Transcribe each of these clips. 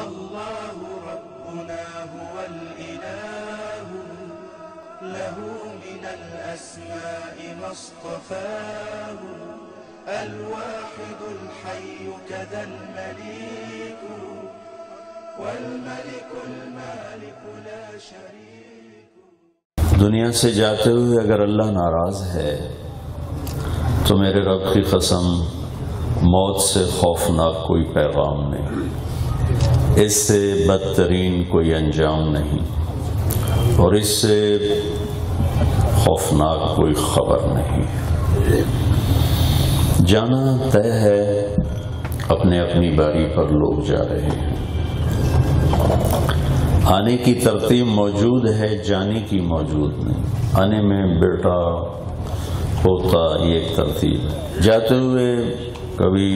الله ربنا هو الإله، له من الأسماء ما اصطفاه، الواحد الحي كذا المليك، والملك المالك لا شريك. دنیا سے جاتے ہوئے اگر اللہ ناراض ہے تو میرے رب کی قسم موت سے خوفناک کوئی پیغام نہیں، اس سے بدترین کوئی انجام نہیں، اور اس سے خوفناک کوئی خبر نہیں. جانا طے ہے، اپنے اپنی باری پر لوگ جا رہے ہیں. آنے کی ترتیب موجود ہے، جانے کی موجود نہیں. آنے میں بیٹا ہوتا یہ ایک ترتیب ہے، جاتے ہوئے کبھی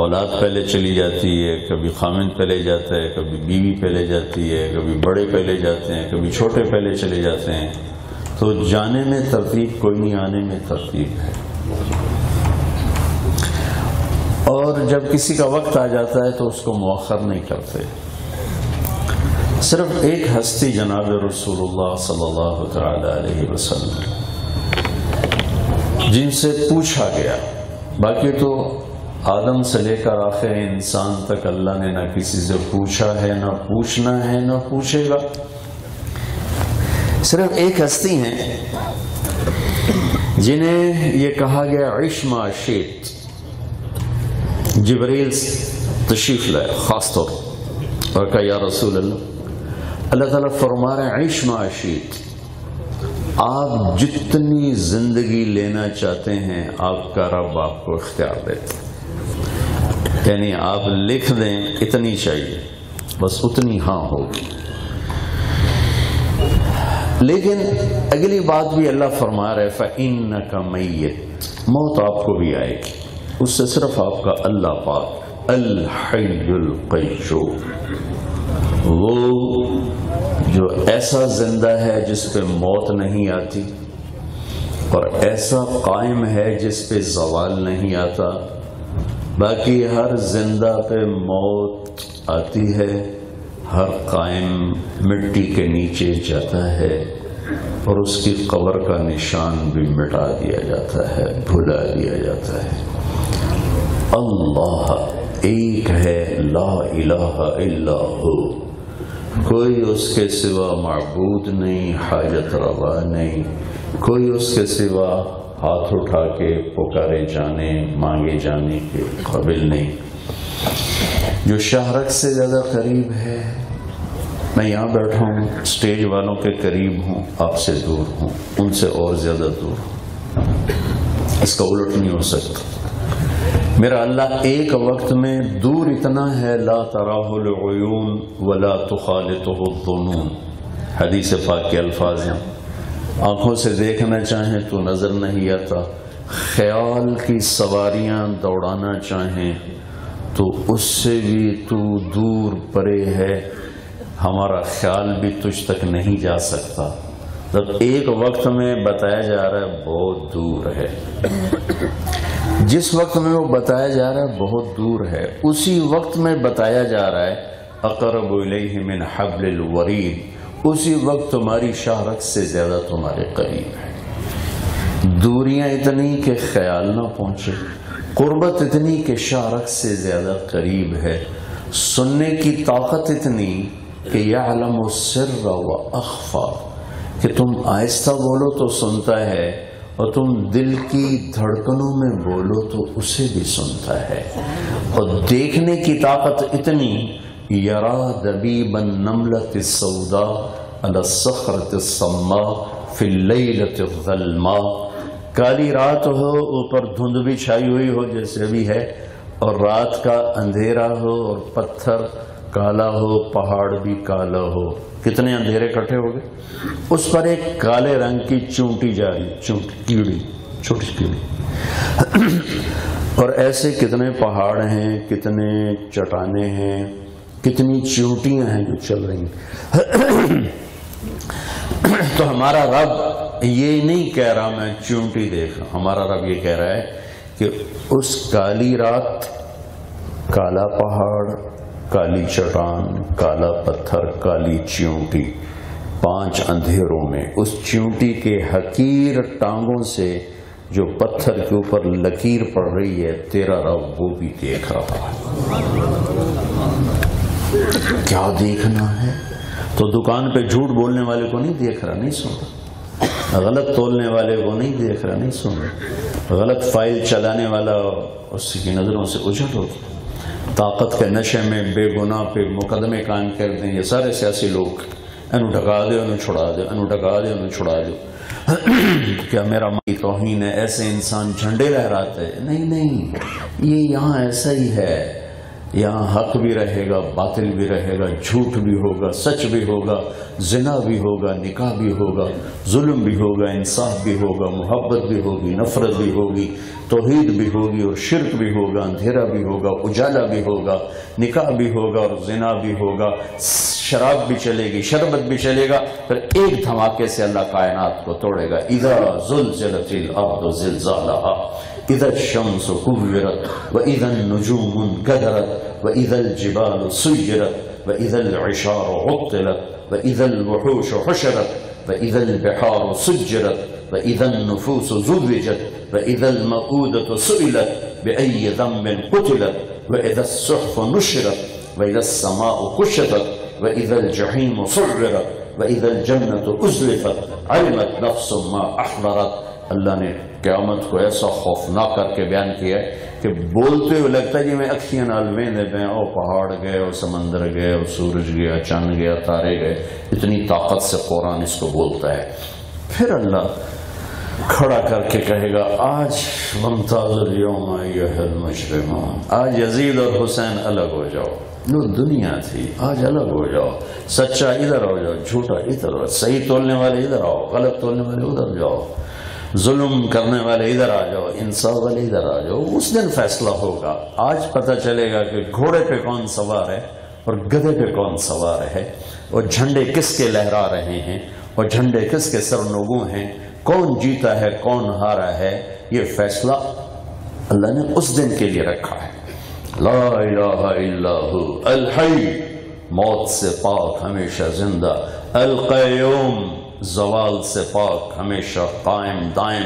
اولاد پہلے چلی جاتی ہے، کبھی خامن پہلے جاتا ہے، کبھی بیوی پہلے جاتی ہے، کبھی بڑے پہلے جاتے ہیں، کبھی چھوٹے پہلے چلے جاتے ہیں. تو جانے میں ترتیب کوئی نہیں، آنے میں ترتیب ہے. اور جب کسی کا وقت آ جاتا ہے تو اس کو مؤخر نہیں کرتے. صرف ایک ہستی جناب رسول اللہ صلی اللہ تعالی علیہ وسلم جن سے پوچھا گیا، باقی تو آدم سے لے کر آخر انسان تک اللہ نے نہ کسی سے پوچھا ہے، نہ پوچھنا ہے، نہ پوچھے گا. صرف ایک ہستی ہیں جنہیں یہ کہا گیا عش ما شئت. جبریل تشریف لائے خاص طور اور کہا یا رسول اللہ. اللہ تعالیٰ فرما رہے ہیں عش ما شئت، آپ جتنی زندگی لینا چاہتے ہیں آپ کا رب آپ کو اختیار دیتے، یعنی آپ لکھ دیں اتنی چاہیے، بس اتنی ہاں ہوگی. لیکن اگلی بات بھی اللہ فرما رہے فَإِنَّكَ مَيِّت، موت آپ کو بھی آئے گی، اس سے صرف آپ کا اللہ پاک الحی القیوم، وہ جو ایسا زندہ ہے جس پہ موت نہیں آتی، اور ایسا قائم ہے جس پہ زوال نہیں آتا. باقی ہر زندہ پہ موت آتی ہے، ہر قائم مٹی کے نیچے جاتا ہے، اور اس کی قبر کا نشان بھی مٹا دیا جاتا ہے، بھلا دیا جاتا ہے. اللہ ایک ہے، لا الہ الا ہو، کوئی اس کے سوا معبود نہیں، حاجت روا نہیں، کوئی اس کے سوا ہاتھ اٹھا کے پکارے جانے مانگے جانے کے قابل نہیں. جو شہرت سے زیادہ قریب ہے، میں یہاں بیٹھا ہوں، اسٹیج والوں کے قریب ہوں، آپ سے دور ہوں، ان سے اور زیادہ دور ہوں، اس کا الٹ نہیں ہو سکتا. میرا اللہ ایک وقت میں دور اتنا ہے لا تراہ العیون ولا تخالطہ الظنون، حدیث پاک کے الفاظ ہیں، آنکھوں سے دیکھنا چاہیں تو نظر نہیں آتا، خیال کی سواریاں دوڑانا چاہیں تو اس سے بھی تو دور پرے ہے، ہمارا خیال بھی تجھ تک نہیں جا سکتا. جب ایک وقت میں بتایا جا رہا ہے بہت دور ہے، جس وقت میں وہ بتایا جا رہا ہے بہت دور ہے، اسی وقت میں بتایا جا رہا ہے اقرب الیہ من حبل الورید، اسی وقت تمہاری شہرت سے زیادہ تمہارے قریب ہے. دوریاں اتنی کہ خیال نہ پہنچے، قربت اتنی کہ شہرت سے زیادہ قریب ہے، سننے کی طاقت اتنی کہ یعلم السر و اخفی، کہ تم آہستہ بولو تو سنتا ہے، اور تم دل کی دھڑکنوں میں بولو تو اسے بھی سنتا ہے. اور دیکھنے کی طاقت اتنی یرا دبیب النملۃ السوداء علی الصخرۃ الصماء فی اللیلۃ الظلماء، کالی رات ہو، اوپر دھند بھی چھائی ہوئی ہو جیسے بھی ہے، اور رات کا اندھیرا ہو، اور پتھر کالا ہو، پہاڑ بھی کالا ہو، کتنے اندھیرے اکٹھے ہو گئے، اس پر ایک کالے رنگ کی چونٹی جا رہی، چونٹی کیڑی، چھوٹی کیڑی. اور ایسے کتنے پہاڑ ہیں، کتنے چٹانیں ہیں، کتنی چونٹیاں ہیں جو چل رہی ہیں. تو ہمارا رب یہ نہیں کہہ رہا میں چونٹی دیکھ رہا، ہمارا رب یہ کہہ رہا ہے کہ اس کالی رات کالا پہاڑ، کالی چٹان، کالا پتھر، کالی چیونٹی، پانچ اندھیروں میں اس چیونٹی کے حقیر ٹانگوں سے جو پتھر کے اوپر لکیر پڑ رہی ہے، تیرا رب وہ بھی دیکھ رہا ہے۔ کیا دیکھنا ہے؟ تو دکان پہ جھوٹ بولنے والے کو نہیں دیکھ رہا، نہیں سن رہا، غلط تولنے والے کو نہیں دیکھ رہا، نہیں سن رہا، غلط فائل چلانے والا اس کی نظروں سے اجڑ ہو گیا، طاقت کے نشے میں بے گناہ پہ مقدمے قائم کر دیں۔ یہ سارے سیاسی لوگ انہوں ڈھکا دے، انہوں چھڑا دے، انہوں ڈھکا دے، انہوں چھڑا دے۔ کیا میرا مائی توہین ہے؟ ایسے انسان جھنڈے لہراتے ہیں؟ نہیں نہیں، یہ یہاں ایسا ہی ہے، یہاں حق بھی رہے گا، باطل بھی رہے گا، جھوٹ بھی ہوگا، سچ بھی ہوگا، زنا بھی ہوگا، نکاح بھی ہوگا، ظلم بھی ہوگا، انصاف بھی ہوگا، محبت بھی ہوگی، نفرت بھی ہوگی، توحید بھی ہوگی اور شرک بھی ہوگا، اندھیرا بھی ہوگا، اجالا بھی ہوگا، نکاح بھی ہوگا اور زنا بھی ہوگا، شراب بھی چلے گی، شربت بھی چلے گا، پھر ایک دھماکے سے اللہ کائنات کو توڑے گا۔ اذا زلزلت الارض زلزالها، اذا الشمس كورت، واذا النجوم انكدرت، واذا الجبال سيرت، واذا العشار عطلت، واذا الوحوش حشرت، واذا البحار سجرت، واذا النفوس زوجت، واذا الموءودة سئلت باي ذنب قتلت، واذا الصحف نشرت، واذا السماء كشطت، واذا الجحيم صغرت، واذا الجنة ازلفت، علمت نفس ما احضرت۔ اللہ نے قیامت کو ایسا خوفناک کر کے بیان کیا ہے کہ بولتے ہوئے لگتا ہے جی میں اکھیاں الویندے پہ، او پہاڑ گئے، او سمندر گئے، او سورج گیا، چاند گیا، تارے گئے، اتنی طاقت سے قرآن اس کو بولتا ہے۔ پھر اللہ کھڑا کر کے کہے گا آج ممتاز اليوم ایھا المجرمون، آج یزید اور حسین الگ ہو جاؤ، جو دنیا تھی آج الگ ہو جاؤ، سچا ادھر ہو جاؤ، جھوٹا ادھر ہو، صحیح تولنے والے ادھر آؤ، غلط تولنے والے ادھر جاؤ، ظلم کرنے والے ادھر آ جاؤ، انصاف والے ادھر آ جاؤ۔ اس دن فیصلہ ہوگا، آج پتہ چلے گا کہ گھوڑے پہ کون سوار ہے اور گدھے پہ کون سوار ہے، اور جھنڈے کس کے لہرا رہے ہیں اور جھنڈے کس کے سرنگوں ہیں، کون جیتا ہے کون ہارا ہے۔ یہ فیصلہ اللہ نے اس دن کے لیے رکھا ہے۔ لا الہ الا ہو الحی، موت سے پاک ہمیشہ زندہ، القیوم، زوال سے پاک ہمیشہ قائم دائم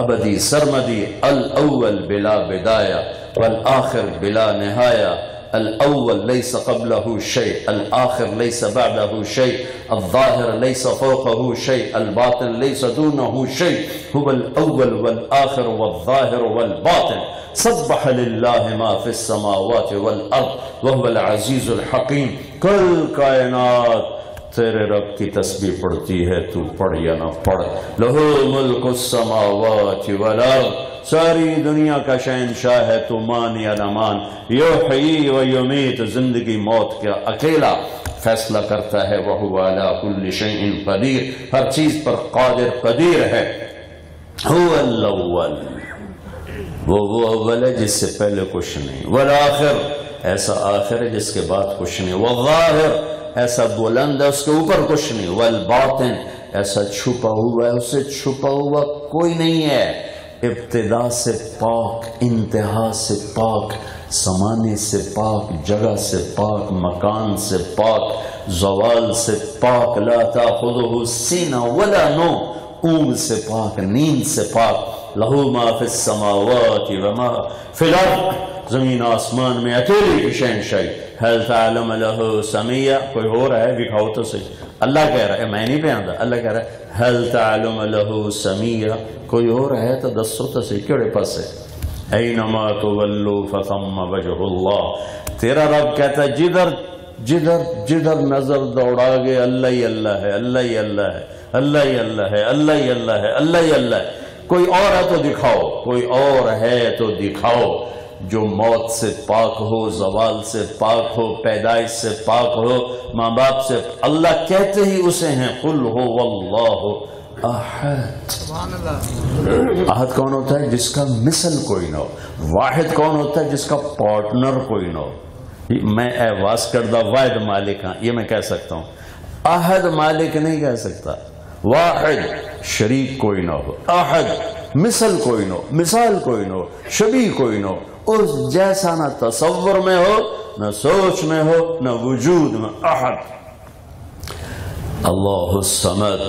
ابدی سرمدی، الاول بلا بدایا والآخر بلا نہایا، الاول لیس قبلہ شیء، الآخر لیس بعدہ شیء، الظاہر لیس فوقہ شیء، الباطن لیس دونہ شیء، هو الاول والآخر والظاہر والباطن، سبح للہ ما فی السماوات والارض وهو العزیز الحکیم۔ کل کائنات تیرے رب کی تسبیح پڑھتی ہے، تو پڑھ یا نہ پڑھ۔ لہو ملک السماوات والارض، ساری دنیا کا شہنشاہ ہے، تو مان یا نہ مان، یحیی و یمیت، زندگی موت کا اکیلا فیصلہ کرتا ہے، وَهُوَ عَلَىٰ كُلِّ شَيْءٍ قَدِيرٌ، ہر چیز پر قادر قدیر ہے۔ هُوَ الْأَوَّلُ، وہ اول ہے جس سے پہلے کچھ نہیں، وَالْآخِرُ، ایسا آخر ہے جس کے بعد کچھ نہیں، وَالظَّاهِرُ، ایسا بلند ہے اس کے اوپر کچھ نہیں، والباطن، ایسا چھپا ہوا ہے اسے چھپا ہوا کوئی نہیں ہے، ابتدا سے پاک، انتہا سے پاک، سمانے سے پاک، جگہ سے پاک، مکان سے پاک، زوال سے پاک، لا تأخذہ سنہ ولا نوم، اونگ سے پاک، نیند سے پاک، لہو ما فی السماوات وما فی الارض، زمین آسمان میں اکیلے کی شہنشاہی۔ هل تعلم له سميع، کوئی ہو رہا ہے دکھاؤ تو صحیح، اللہ کہہ رہا ہے، میں نہیں بیان رہا، اللہ کہہ رہا ہے هل تعلم له سميع، کوئی ہو رہا ہے تو دسو تو صحیح، کیڑے پاس ہے، اينما تولوا فثم وجه الله، تیرا رب کہتا ہے جدھر جدھر جدھر نظر دوڑا گئے اللہ ہی اللہ ہے، اللہ ہی اللہ ہے، اللہ ہی اللہ ہے، اللہ ہی اللہ ہے، اللہ ہی اللہ ہے، کوئی اور ہے تو دکھاؤ، کوئی اور ہے تو دکھاؤ، جو موت سے پاک ہو، زوال سے پاک ہو، پیدائش سے پاک ہو، ماں باپ سے، اللہ کہتے ہی اسے ہیں، قل هو اللہ احد۔ احد کون ہوتا ہے؟ جس کا مثل کوئی نہ ہو۔ واحد کون ہوتا ہے؟ جس کا پارٹنر کوئی نہ ہو۔ میں احواز کردہ واحد مالک ہاں، یہ میں کہہ سکتا ہوں، احد مالک نہیں کہہ سکتا، واحد شریک کوئی نہ ہو، احد مثل کوئی نہ ہو، مثال کوئی نہ ہو، شبیہ کوئی نہ ہو، اس جیسا نہ تصور میں ہو، نہ سوچ میں ہو، نہ وجود میں. احد، اللہ الصمد،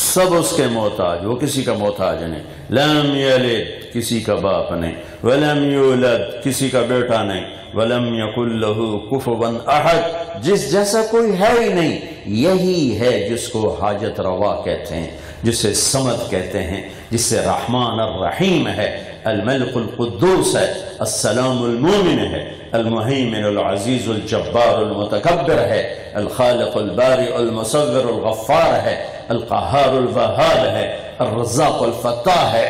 سب اس کے محتاج، وہ کسی کا محتاج نہیں. لم یلد، کسی کا باپ نہیں. ولم یولد، کسی کا بیٹا نہیں. ولم یکن لہ کفوا احد، جس جیسا کوئی ہے ہی نہیں. یہی ہے جس کو حاجت روا کہتے ہیں، جسے سمد کہتے ہیں، جسے رحمان الرحیم ہے، الملک القدوس ہے، السلام المومن ہے، المہیمن العزیز الجبار المتکبر ہے، الخالق البارئ المصور الغفار ہے، القہار الوہاب ہے، الرزاق الفتاح ہے،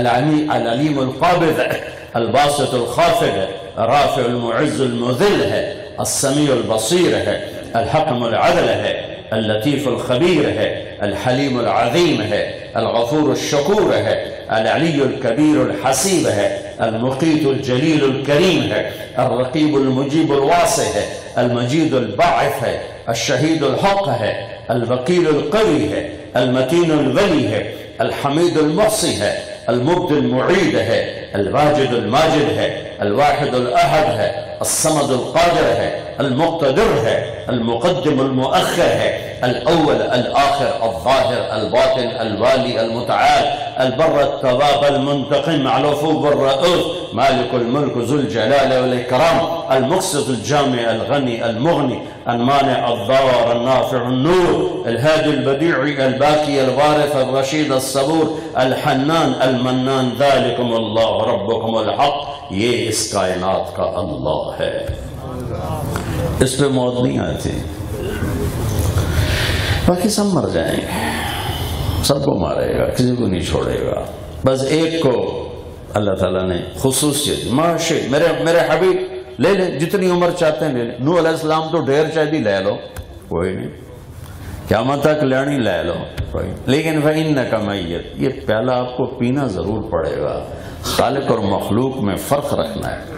العلیم القابض ہے، الباسط الخافض ہے، رافع المعز المذل ہے، السمیع البصیر ہے، الحکم العدل ہے، اللطیف الخبیر ہے، الحلیم العظیم ہے، الغفور الشکور ہے، العلی الکبیر الحسیب ہے، المقیت الجلیل الکریم ہے، الرقیب المجیب الواسع ہے، المجید الباعث ہے، الشہید الحق ہے، الوکیل القوی ہے، المتین الولی ہے، الحمید المحصی ہے، المبد المعید ہے، الواجد الماجد ہے، الواحد الاحد ہے، الصمد القادر ہے، المقتدر ہے، المقدم المؤخر ہے، الاول الاخر، الظاہر الباطن، الوالی المتعال، البر التواب المنتقم، العفو الرؤوف، مالک الملک ذو الجلال والاکرام، المقسط الجامع الغنی المغنی، المانع الضار النافع النور، الهادي البديع الباقي الوارث الرشيد الصبور، الحنان المنان، ذالکم اللہ ربکم الحق. یہ اس کائنات کا اللہ ہے. اس پہ موت نہیں آتی، باقی سب مر جائیں گے، سب کو مارے گا، کسی کو نہیں چھوڑے گا. بس ایک کو اللہ تعالیٰ نے خصوصیت ماشی، میرے حبیب لے لیں، جتنی عمر چاہتے ہیں لے لیں. نوح علیہ السلام تو ڈھیر چاہیے، لے لو کوئی نہیں، قیامت تک لینی لے لو کوئی، لیکن فَإِنَّكَ مَيِّتٌ، یہ پہلا آپ کو پینا ضرور پڑے گا. خالق اور مخلوق میں فرق رکھنا ہے.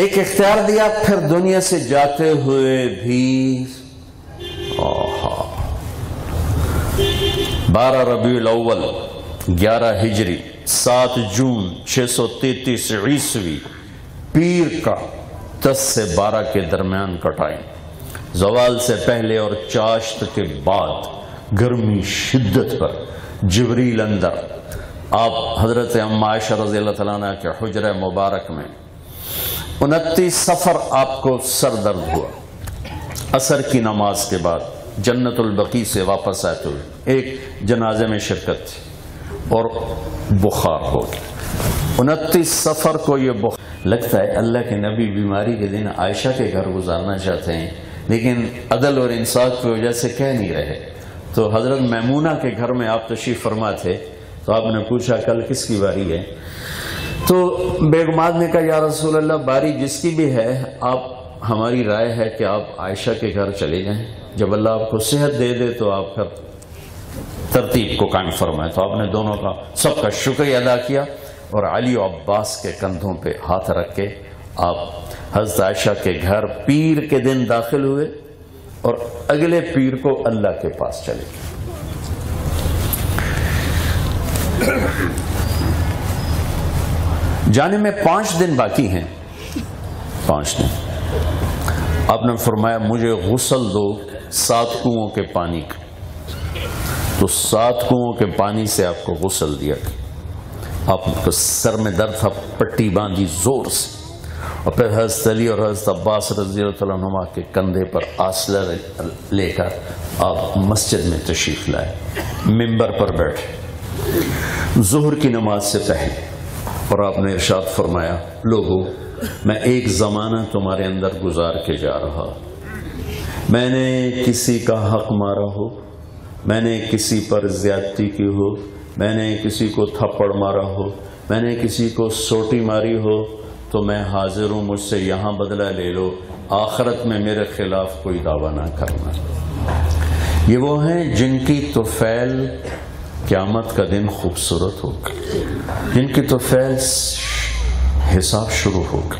ایک اختیار دیا، پھر دنیا سے جاتے ہوئے بھی 12 ربیع الاول 11 ہجری 7 جون 633 عیسوی، پیر کا 10 سے 12 کے درمیان کا ٹائم، زوال سے پہلے اور چاشت کے بعد، گرمی شدت پر، جبریل اندر. آپ حضرت امّہ عائشہ رضی اللہ تعالیٰ عنہ کے حجرہ مبارک میں 29 صفر آپ کو سر درد ہوا. عصر کی نماز کے بعد جنت البقیع سے واپس آتے ہوئے ایک جنازے میں شرکت تھی اور بخار ہو گیا. 29 صفر کو یہ بخار لگتا ہے. اللہ کے نبی بیماری کے دن عائشہ کے گھر گزارنا چاہتے ہیں، لیکن عدل اور انصاف کی وجہ سے کہہ نہیں رہے. تو حضرت میمونہ کے گھر میں آپ تشریف فرما تھے، تو آپ نے پوچھا کل کس کی باری ہے؟ تو بیگمات نے کہا یا رسول اللہ، باری جس کی بھی ہے، آپ ہماری رائے ہے کہ آپ عائشہ کے گھر چلے جائیں، جب اللہ آپ کو صحت دے دے تو آپ کا ترتیب کو قائم فرمائے. تو آپ نے دونوں کا سب کا شکریہ ادا کیا اور علی و عباس کے کندھوں پہ ہاتھ رکھ کے آپ حضرت عائشہ کے گھر پیر کے دن داخل ہوئے اور اگلے پیر کو اللہ کے پاس چلے گئے. جانے میں 5 دن باقی ہیں. 5 دن آپ نے فرمایا مجھے غسل دو 7 کنووں کے پانی کا. تو 7 کنووں کے پانی سے آپ کو غسل دیا. آپ کو سر میں درد تھا، پٹی باندھی زور سے، اور پھر حضرت علی اور حضرت عباس رضی اللہ عنہما کے کندھے پر آسلہ لے کر آپ مسجد میں تشریف لائے. منبر پر بیٹھے ظہر کی نماز سے پہلے، اور آپ نے ارشاد فرمایا لوگو، میں ایک زمانہ تمہارے اندر گزار کے جا رہا، میں نے کسی کا حق مارا ہو، میں نے کسی پر زیادتی کی ہو، میں نے کسی کو تھپڑ مارا ہو، میں نے کسی کو سوٹی ماری ہو، تو میں حاضر ہوں، مجھ سے یہاں بدلہ لے لو، آخرت میں میرے خلاف کوئی دعویٰ نہ کرنا. یہ وہ ہیں جن کی توفیل قیامت کا دن خوبصورت ہوگا، جن کی تو فیض حساب شروع ہوگا،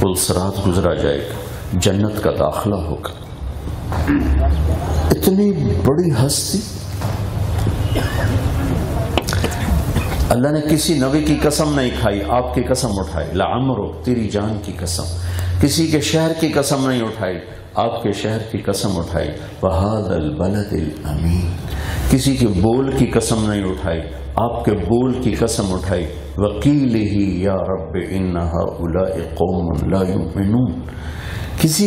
پل صراط گزرا جائے گا، جنت کا داخلہ ہوگا. اتنی بڑی ہستی اللہ نے کسی نبی کی قسم نہیں کھائی، آپ کی قسم اٹھائی، لعمرو تیری جان کی قسم، کسی کے شہر کی قسم نہیں اٹھائی، آپ کے شہر کی قسم اٹھائی، وَهَذَا الْبَلَدِ الْأَمِينَ، کسی کے بول کی قسم نہیں اٹھائی، آپ کے بول کی قسم اٹھائی، وَقِيلِهِ يَا رَبِّ إِنَّ هَؤُلَاءِ قَوْمٌ لَا يُؤْمِنُونَ، کسی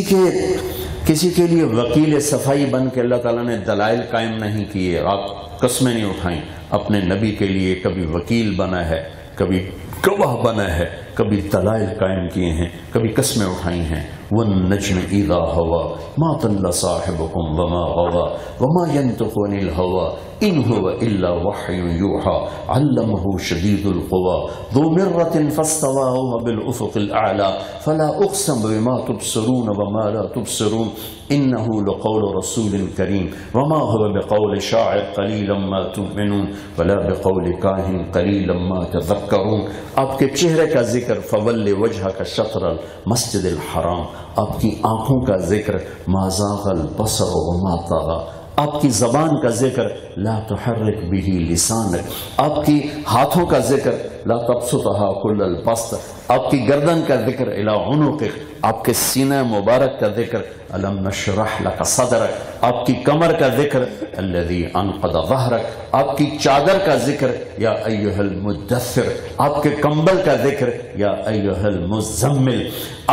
کے لیے وکیل صفائی بن کے اللہ تعالیٰ نے دلائل قائم نہیں کیے، آپ قسمیں نہیں اٹھائیں، اپنے نبی کے لیے کبھی وکیل بنا ہے، کبھی گواہ بنا ہے، کبھی دلائل قائم کیے ہیں، کبھی قسمیں اٹھائی ہیں، وَالنَّجْمِ إِذَا هَوَى مَا ضَلَّ صَاحِبُكُمْ وَمَا غَوَى وَمَا يَنطِقُ عَنِ الْهَوَى إِنْ هُوَ إِلَّا وَحْيٌ يُوحَى عَلَّمَهُ شَدِيدُ الْقُوَى ذُو مِرَّةٍ فَاسْتَوَىٰ وَهُوَ بِالْأُفُقِ الْأَعْلَىٰ فَلَا أُقْسِمُ بِمَا تُبْصِرُونَ وَمَا لَا تُبْصِرُونَ إِنَّهُ لَقَوْلُ رَسُولٍ كَرِيمٍ وَمَا هُوَ بِقَوْلِ شَاعِرٍ قَلِيلًا مَا تُؤْمِنُونَ وَلَا بِقَوْلِ كَاهِنٍ قَلِيلًا مَا تَذَكَّرُونَ. آپ کے چہرے کا ذکر، فَوَلِّ وَجْهَكَ شَطْرَ الْمَسْجِدِ الْحَرَامِ، آپ کی آنکھوں کا ذکر، مَا زَاغَ الْبَصَرُ وَمَا طَغَى، آپ کی زبان کا ذکر، لَا تُحَرِّكْ بِهِ لِسَانَكَ، آپ کی ہاتھوں کا ذکر، لَا تَبْسُطْهَا كُلَّ الْبَسْطِ، آپ کی گردن کا ذکر، إِلَىٰ عُنُقِكَ، آپ کے سینہ مبارک کا ذکر، أَلَمْ نَشْرَحْ لَكَ صَدْرَكَ، آپ کی کمر کا ذکر، الَّذِي أَنْقَضَ ظَهْرَكَ، آپ کی چادر کا ذکر، يَا أَيُّهَا الْمُدَّثِّرُ، آپ کے کمبل کا ذکر، يَا أَيُّهَا الْمُزَّمِّلُ،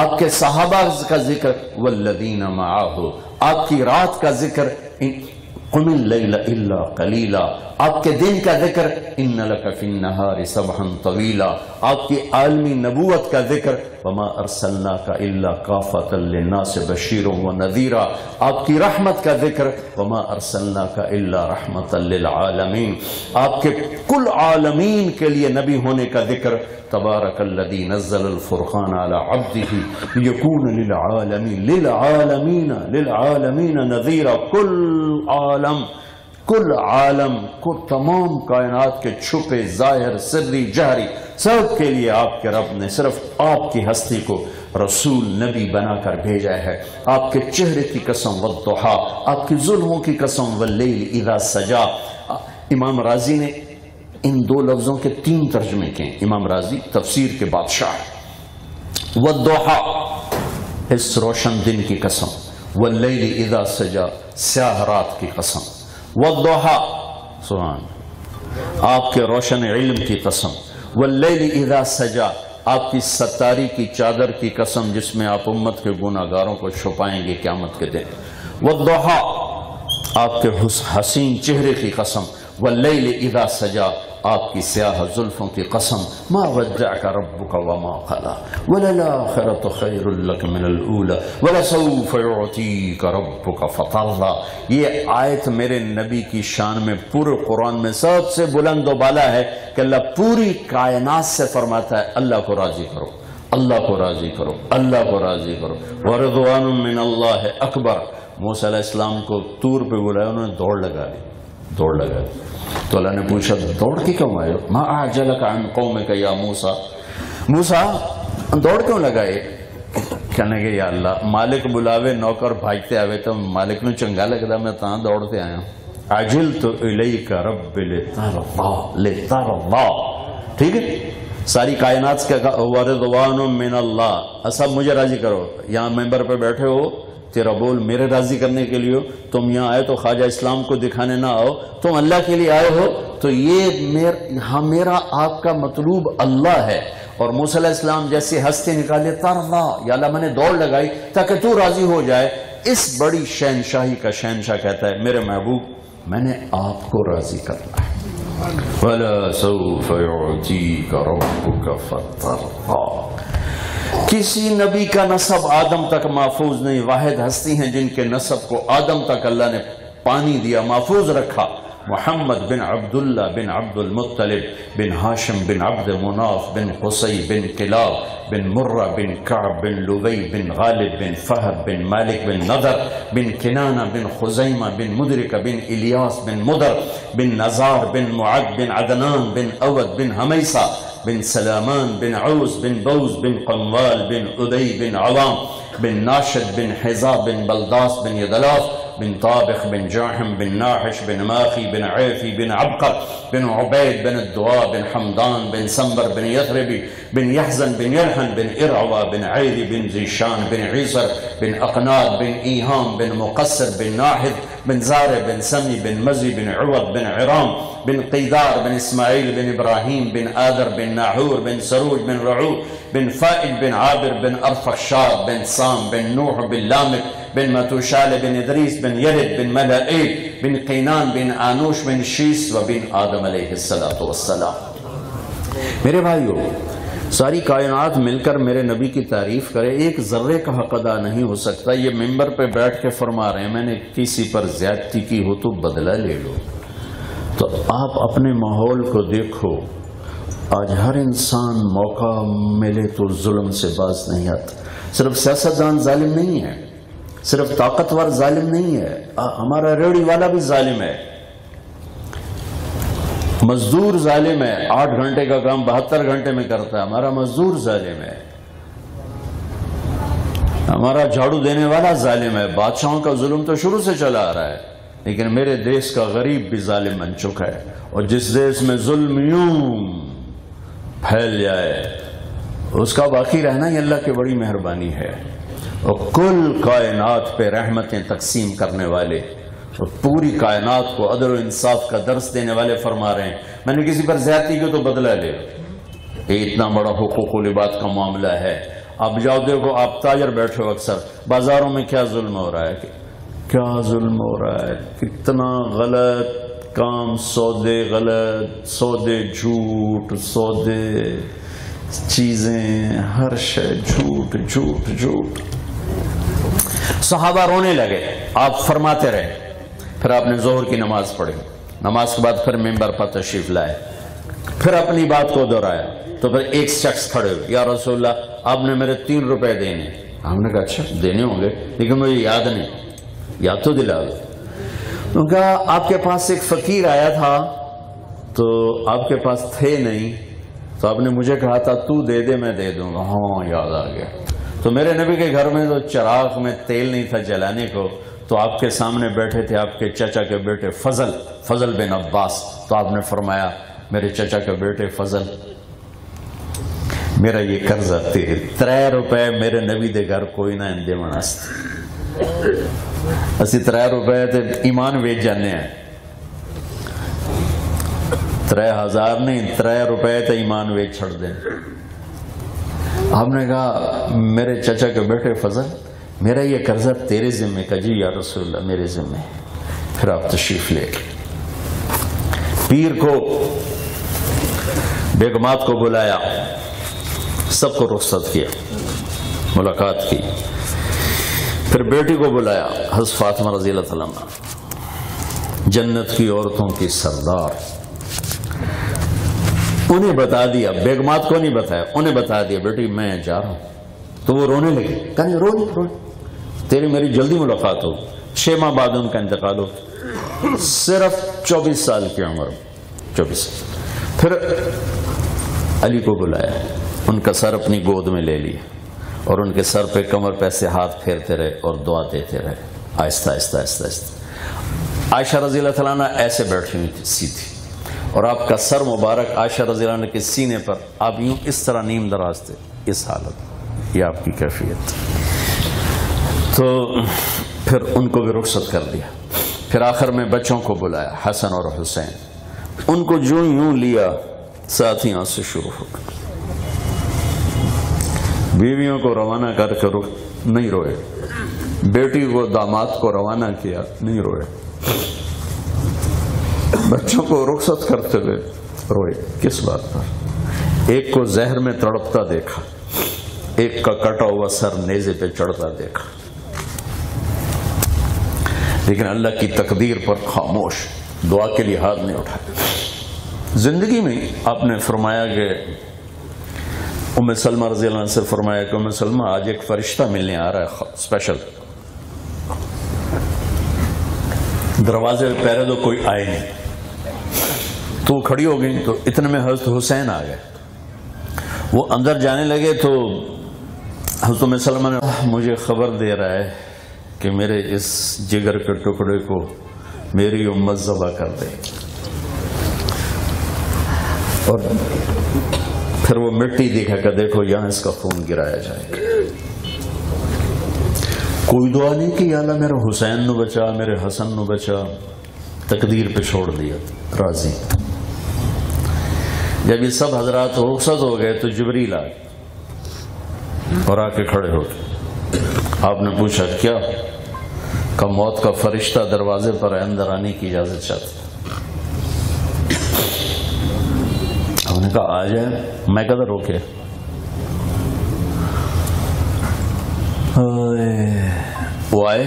آپ کے صحابہ کا ذکر، وَالَّذِينَ مَعَاهُ، آپ کی رات کا ذکر، قُمِ اللَّيْلَ إِلَّا قَلِيلًا، آپ کے دن کا ذکر، اِنَّ لَكَ فِي النَّهَارِ سَبْحًا طَوِيلًا، آپ کی عالمی نبوت کا ذکر، وَمَا أَرْسَلْنَاكَ إِلَّا كَافَةً لِلنَّاسِ بَشِيرًا وَنَذِيرًا، آپ کی رحمت کا ذکر، وَمَا أَرْسَلْنَاكَ إِلَّا رَحْمَةً لِلْعَالَمِينَ، آپ کے کل عالمین کے لیے نبی ہونے کا ذکر، تبارک الذی نزل الفرقان علی عبدہ یکون للعالمین نذیرا، کل عالم کو تمام کائنات کے چھپے، ظاہر، سری، جہری، سب کے لیے آپ کے رب نے صرف آپ کی ہستی کو رسول نبی بنا کر بھیجا ہے. آپ کے چہرے کی قسم، والضحیٰ، آپ کی زلفوں کی قسم، واللیل اذا سجا. امام راضی نے ان دو لفظوں کے تین ترجمے کیے. امام راضی تفسیر کے بادشاہ. والضحیٰ، اس روشن دن کی قسم، واللیل اذا سجا، سیاہ رات کی قسم، والضحیٰ سبحان آپ کے روشن علم کی قسم، واللیل اذا سجا آپ کی ستاری کی چادر کی قسم جس میں آپ امت کے گناہگاروں کو چھپائیں گے قیامت کے دن، والضحیٰ آپ کے حسین چہرے کی قسم، واللیل اذا سجا آپ کی سیاہ زلفوں کی قسم، ما ودعک ربک وما قلا وللآخرۃ خیر لک من الاولی ولسوف یعطیک ربک فترضی. یہ آیت میرے نبی کی شان میں پورے قرآن میں سب سے بلند و بالا ہے کہ اللہ پوری کائنات سے فرماتا ہے اللہ کو راضی کرو، اللہ کو راضی کرو، اللہ کو راضی کرو. ورضوان من اللہ اکبر. موسیٰ علیہ السلام کو طور پہ بلایا، انہوں نے دوڑ لگا دی. تو اللہ نے پوچھا دوڑ کی کیوں آئے؟ ما اعجلک عن قومک یا موسیٰ، موسیٰ دوڑ کیوں لگائے؟ کہنے کہ یا اللہ مالک بلاوے نوکر بھاجتے آوے تو مالک نو چنگا لگتا میں تاں دوڑتے آیا. عجلت الیک رب لترضی. ٹھیک ہے، ساری کائنات کا ورضوان من اللہ، سب مجھے راضی کرو. یہاں ممبر پہ بیٹھے ہو، تیرا بول میرے راضی کرنے کے لیے. تم یہاں آئے تو خواجہ اسلام کو دکھانے نہ آؤ، تم اللہ کے لیے آئے ہو. تو یہ میرا آپ کا مطلوب اللہ ہے. اور موسیٰ علیہ السلام جیسے ہستی نکالے، ترضا، یا اللہ میں نے دوڑ لگائی تاکہ تو راضی ہو جائے. اس بڑی شہنشاہی کا شہنشاہ کہتا ہے میرے محبوب میں نے آپ کو راضی کرنا ہے. وَلَسَوْفَ يُعْطِيكَ رَبُّكَ فَتَرْضَىٰ. کسی نبی کا نسب آدم تک محفوظ نہیں. واحد ہستی ہیں جن کے نسب کو آدم تک اللہ نے پانی دیا، محفوظ رکھا. محمد بن عبداللہ بن عبد المطلب بن ہاشم بن عبد مناف بن قصی بن کلاب بن مرہ بن کعب بن لبی بن غالب بن فہب بن مالک بن نضر بن کنانہ بن خزیمہ بن مدرکہ بن الیاس بن مدر بن نزار بن معد بن عدنان بن اود بن حمیسہ بن سلامان بن عوس بن بوز بن قموال بن عدی بن عوام بن ناشد بن حزاب بن بلداس بن یدلاف بن طابخ بن جاحم بن ناحش بن ماخي بن عيفي بن عبقر بن عبيد بن الدواء بن حمدان بن سنبر بن يثربي بن يحزن بن يلحن بن إرعوى بن عيدي بن زيشان بن عيسر بن أقناد بن إيهام بن مقصر بن ناحذ بن زارع بن سمي بن مزي بن عوض بن عرام بن قيدار بن إسماعيل بن إبراهيم بن آذر بن ناحور بن سروج بن رعوب بن فائد بن عابر بن أرفخشاد بن صام بن نوح بن لامك بن متوشال بن إدريس بن يرد بن ملائي بن قينان بن آنوش بن شیس و بن آدم علیہ السلام. میرے بھائیو، ساری کائنات مل کر میرے نبی کی تعریف کرے، ایک ذرے کا حق ادا نہیں ہو سکتا. یہ ممبر پہ بیٹھ کے فرما رہے ہیں میں نے کسی پر زیادتی کی ہو تو بدلہ لے لو. تو آپ اپنے ماحول کو دیکھو، آج ہر انسان موقع ملے تو ظلم سے باز نہیں آتا. صرف سیاستدان ظالم نہیں ہے، صرف طاقتور ظالم نہیں ہے، ہمارا ریڑی والا بھی ظالم ہے، مزدور ظالم ہے. 8 گھنٹے کا کام 72 گھنٹے میں کرتا ہے، ہمارا مزدور ظالم ہے. ہمارا جھاڑو دینے والا ظالم ہے. بادشاہوں کا ظلم تو شروع سے چلا آ رہا ہے، لیکن میرے دیش کا غریب بھی ظالم بن چکا ہے. اور جس دیش میں ظلم یوں پھیل جائے، اس کا باقی رہنا یہ اللہ کی بڑی مہربانی ہے. اور کل کائنات پہ رحمتیں تقسیم کرنے والے، پوری کائنات کو عدل و انصاف کا درس دینے والے فرما رہے ہیں میں نے کسی پر زیادتی کو تو بدلہ لے. یہ اتنا بڑا حقوق و لباد کا معاملہ ہے. اب جاؤ دیکھو، آپ تاجر بیٹھے ہو اکثر، بازاروں میں کیا ظلم ہو رہا ہے، کیا ظلم ہو رہا ہے، کتنا غلط کام، سودے غلط، سودے جھوٹ، سودے چیزیں، ہر شے جھوٹ جھوٹ جھوٹ. صحابہ رونے لگے، آپ فرماتے رہے. پھر آپ نے ظہر کی نماز پڑھی، نماز کے بعد پھر ممبر پر تشریف لائے، پھر اپنی بات کو دہرایا. تو پھر ایک شخص کھڑے ہوئے، یا رسول اللہ آپ نے میرے 3 روپے دینے. ہم نے کہا اچھا دینے ہوں گے، لیکن مجھے یاد نہیں، یاد تو دلا دو. انہوں نے کہا آپ کے پاس ایک فقیر آیا تھا تو آپ کے پاس تھے نہیں، تو آپ نے مجھے کہا تھا تو دے دے میں دے دوں گا. ہاں یاد آ گیا. تو میرے نبی کے گھر میں تو چراغ میں تیل نہیں تھا جلانے کو، تو آپ کے سامنے بیٹھے تھے آپ کے چچا کے بیٹے فضل بن عباس. تو آپ نے فرمایا میرے چچا کے بیٹے فضل، میرا یہ قرضہ تیرے 3 روپے میرے نبی دے گھر کوئی نہ اندے مناستے، اسی 3 روپے تے ایمان ویچ جانے ہیں، 3000 نہیں 3 روپے تے ایمان ویچ چھڑ دیں. آپ نے کہا میرے چچا کے بیٹے فضل میرا یہ قرضہ تیرے ذمہ کا. جی یا رسول اللہ میرے ذمہ. پھر آپ تشریف لے گئے، پیر کو بیگمات کو بلایا، سب کو رخصت کیا، ملاقات کی. پھر بیٹی کو بلایا، حضرت فاطمہ رضی اللہ تعالیٰ عنہا جنت کی عورتوں کی سردار، انہیں بتا دیا، بیگمات کو نہیں بتایا، انہیں بتا دیا بیٹی میں جا رہا ہوں. تو وہ رونے لگی، کہا نہیں رونے تیری میری جلدی ملاقات ہو. 6 ماہ بعد ان کا انتقال ہو، صرف 24 سال کی عمر، 24 سال. پھر علی کو بلایا، ان کا سر اپنی گود میں لے لیا اور ان کے سر پہ کمر پہ سے ہاتھ پھیرتے رہے اور دعا دیتے رہے، آہستہ آہستہ آہستہ آہستہ. عائشہ رضی اللہ تعالیٰ عنہ ایسے بیٹھی ہوئی سی تھی، اور آپ کا سر مبارک عائشہ رضی اللہ عنہ کے سینے پر، آپ یوں اس طرح نیم دراز تھے، اس حالت یہ آپ کی کیفیت. تو پھر ان کو بھی رخصت کر دیا. پھر آخر میں بچوں کو بلایا، حسن اور حسین، ان کو جو یوں لیا ساتھ ہی آنسو شروع ہو گئے. بیویوں کو روانہ کر کے نہیں روئے، بیٹی کو داماد کو روانہ کیا نہیں روئے، بچوں کو رخصت کرتے ہوئے روئے. کس بات پر؟ ایک کو زہر میں تڑپتا دیکھا، ایک کا کٹا ہوا سر نیزے پہ چڑھتا دیکھا، لیکن اللہ کی تقدیر پر خاموش، دعا کے لیے ہاتھ نہیں اٹھایا. زندگی میں آپ نے فرمایا کہ ام سلمہ رضی اللہ عنہ سے فرمایا کہ ام سلمہ آج ایک فرشتہ ملنے آ رہا ہے اسپیشل، دروازے پہرے دو کوئی آئے نہیں. تو وہ کھڑی ہو گئی، تو اتنے میں حضرت حسین آ گئے. وہ اندر جانے لگے تو حضرت ام سلمہ نے مجھے خبر دے رہا ہے کہ میرے اس جگر کے ٹکڑے کو میری امت ذبح کر دے. اور پھر وہ مٹی دیکھا کہ دیکھو یہاں اس کا خون گرایا جائے. کوئی دعا نہیں کہ یا اللہ میرے حسین نو بچا، میرے حسن نو بچا، تقدیر پہ چھوڑ دیا، راضی. جب یہ سب حضرات رخصت ہو گئے تو جبریل آئے اور آ کے کھڑے ہو گئے. آپ نے پوچھا کیا؟ کہ موت کا فرشتہ دروازے پر ہے، اندر آنے کی اجازت چاہتا. ہم نے کہا آ جائیں. میں کہا روکے. وہ آئے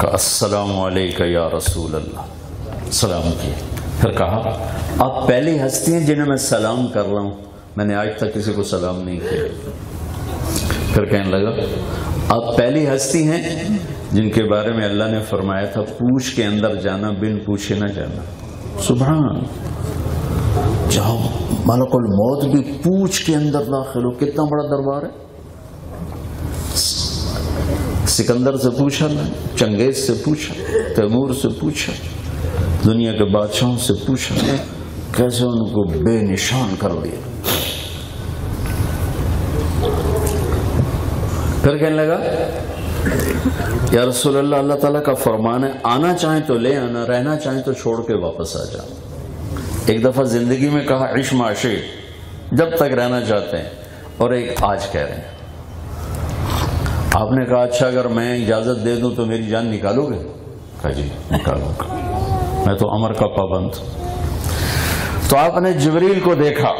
کہ السلام علیکم یا رسول اللہ، سلام کیے. پھر کہا آپ پہلی ہستی ہیں جنہیں میں سلام کر رہا ہوں، میں نے آج تک کسی کو سلام نہیں کیا. پھر کہنے لگا آپ پہلی ہستی ہیں جن کے بارے میں اللہ نے فرمایا تھا پوچھ کے اندر جانا، بن پوچھے نہ جانا. سبحان، جہاں ملک الموت بھی پوچھ کے اندر داخل ہو. کتنا بڑا دربار ہے. سکندر سے پوچھا، چنگیز سے پوچھا، تیمور سے پوچھا، دنیا کے بادشاہوں سے پوچھا، کیسے ان کو بے نشان کر دیا. پھر کہنے لگا یا رسول اللہ، اللہ تعالیٰ کا فرمان ہے آنا چاہیں تو لے آنا، رہنا چاہیں تو چھوڑ کے واپس آ جانا. ایک دفعہ زندگی میں کہا عشق معاشی جب تک رہنا چاہتے ہیں، اور ایک آج کہہ رہے ہیں. آپ نے کہا اچھا اگر میں اجازت دے دوں تو میری جان نکالو گے؟ کہا جی نکالوں گا، میں تو عمر کا پابند. تو آپ نے جبریل کو دیکھا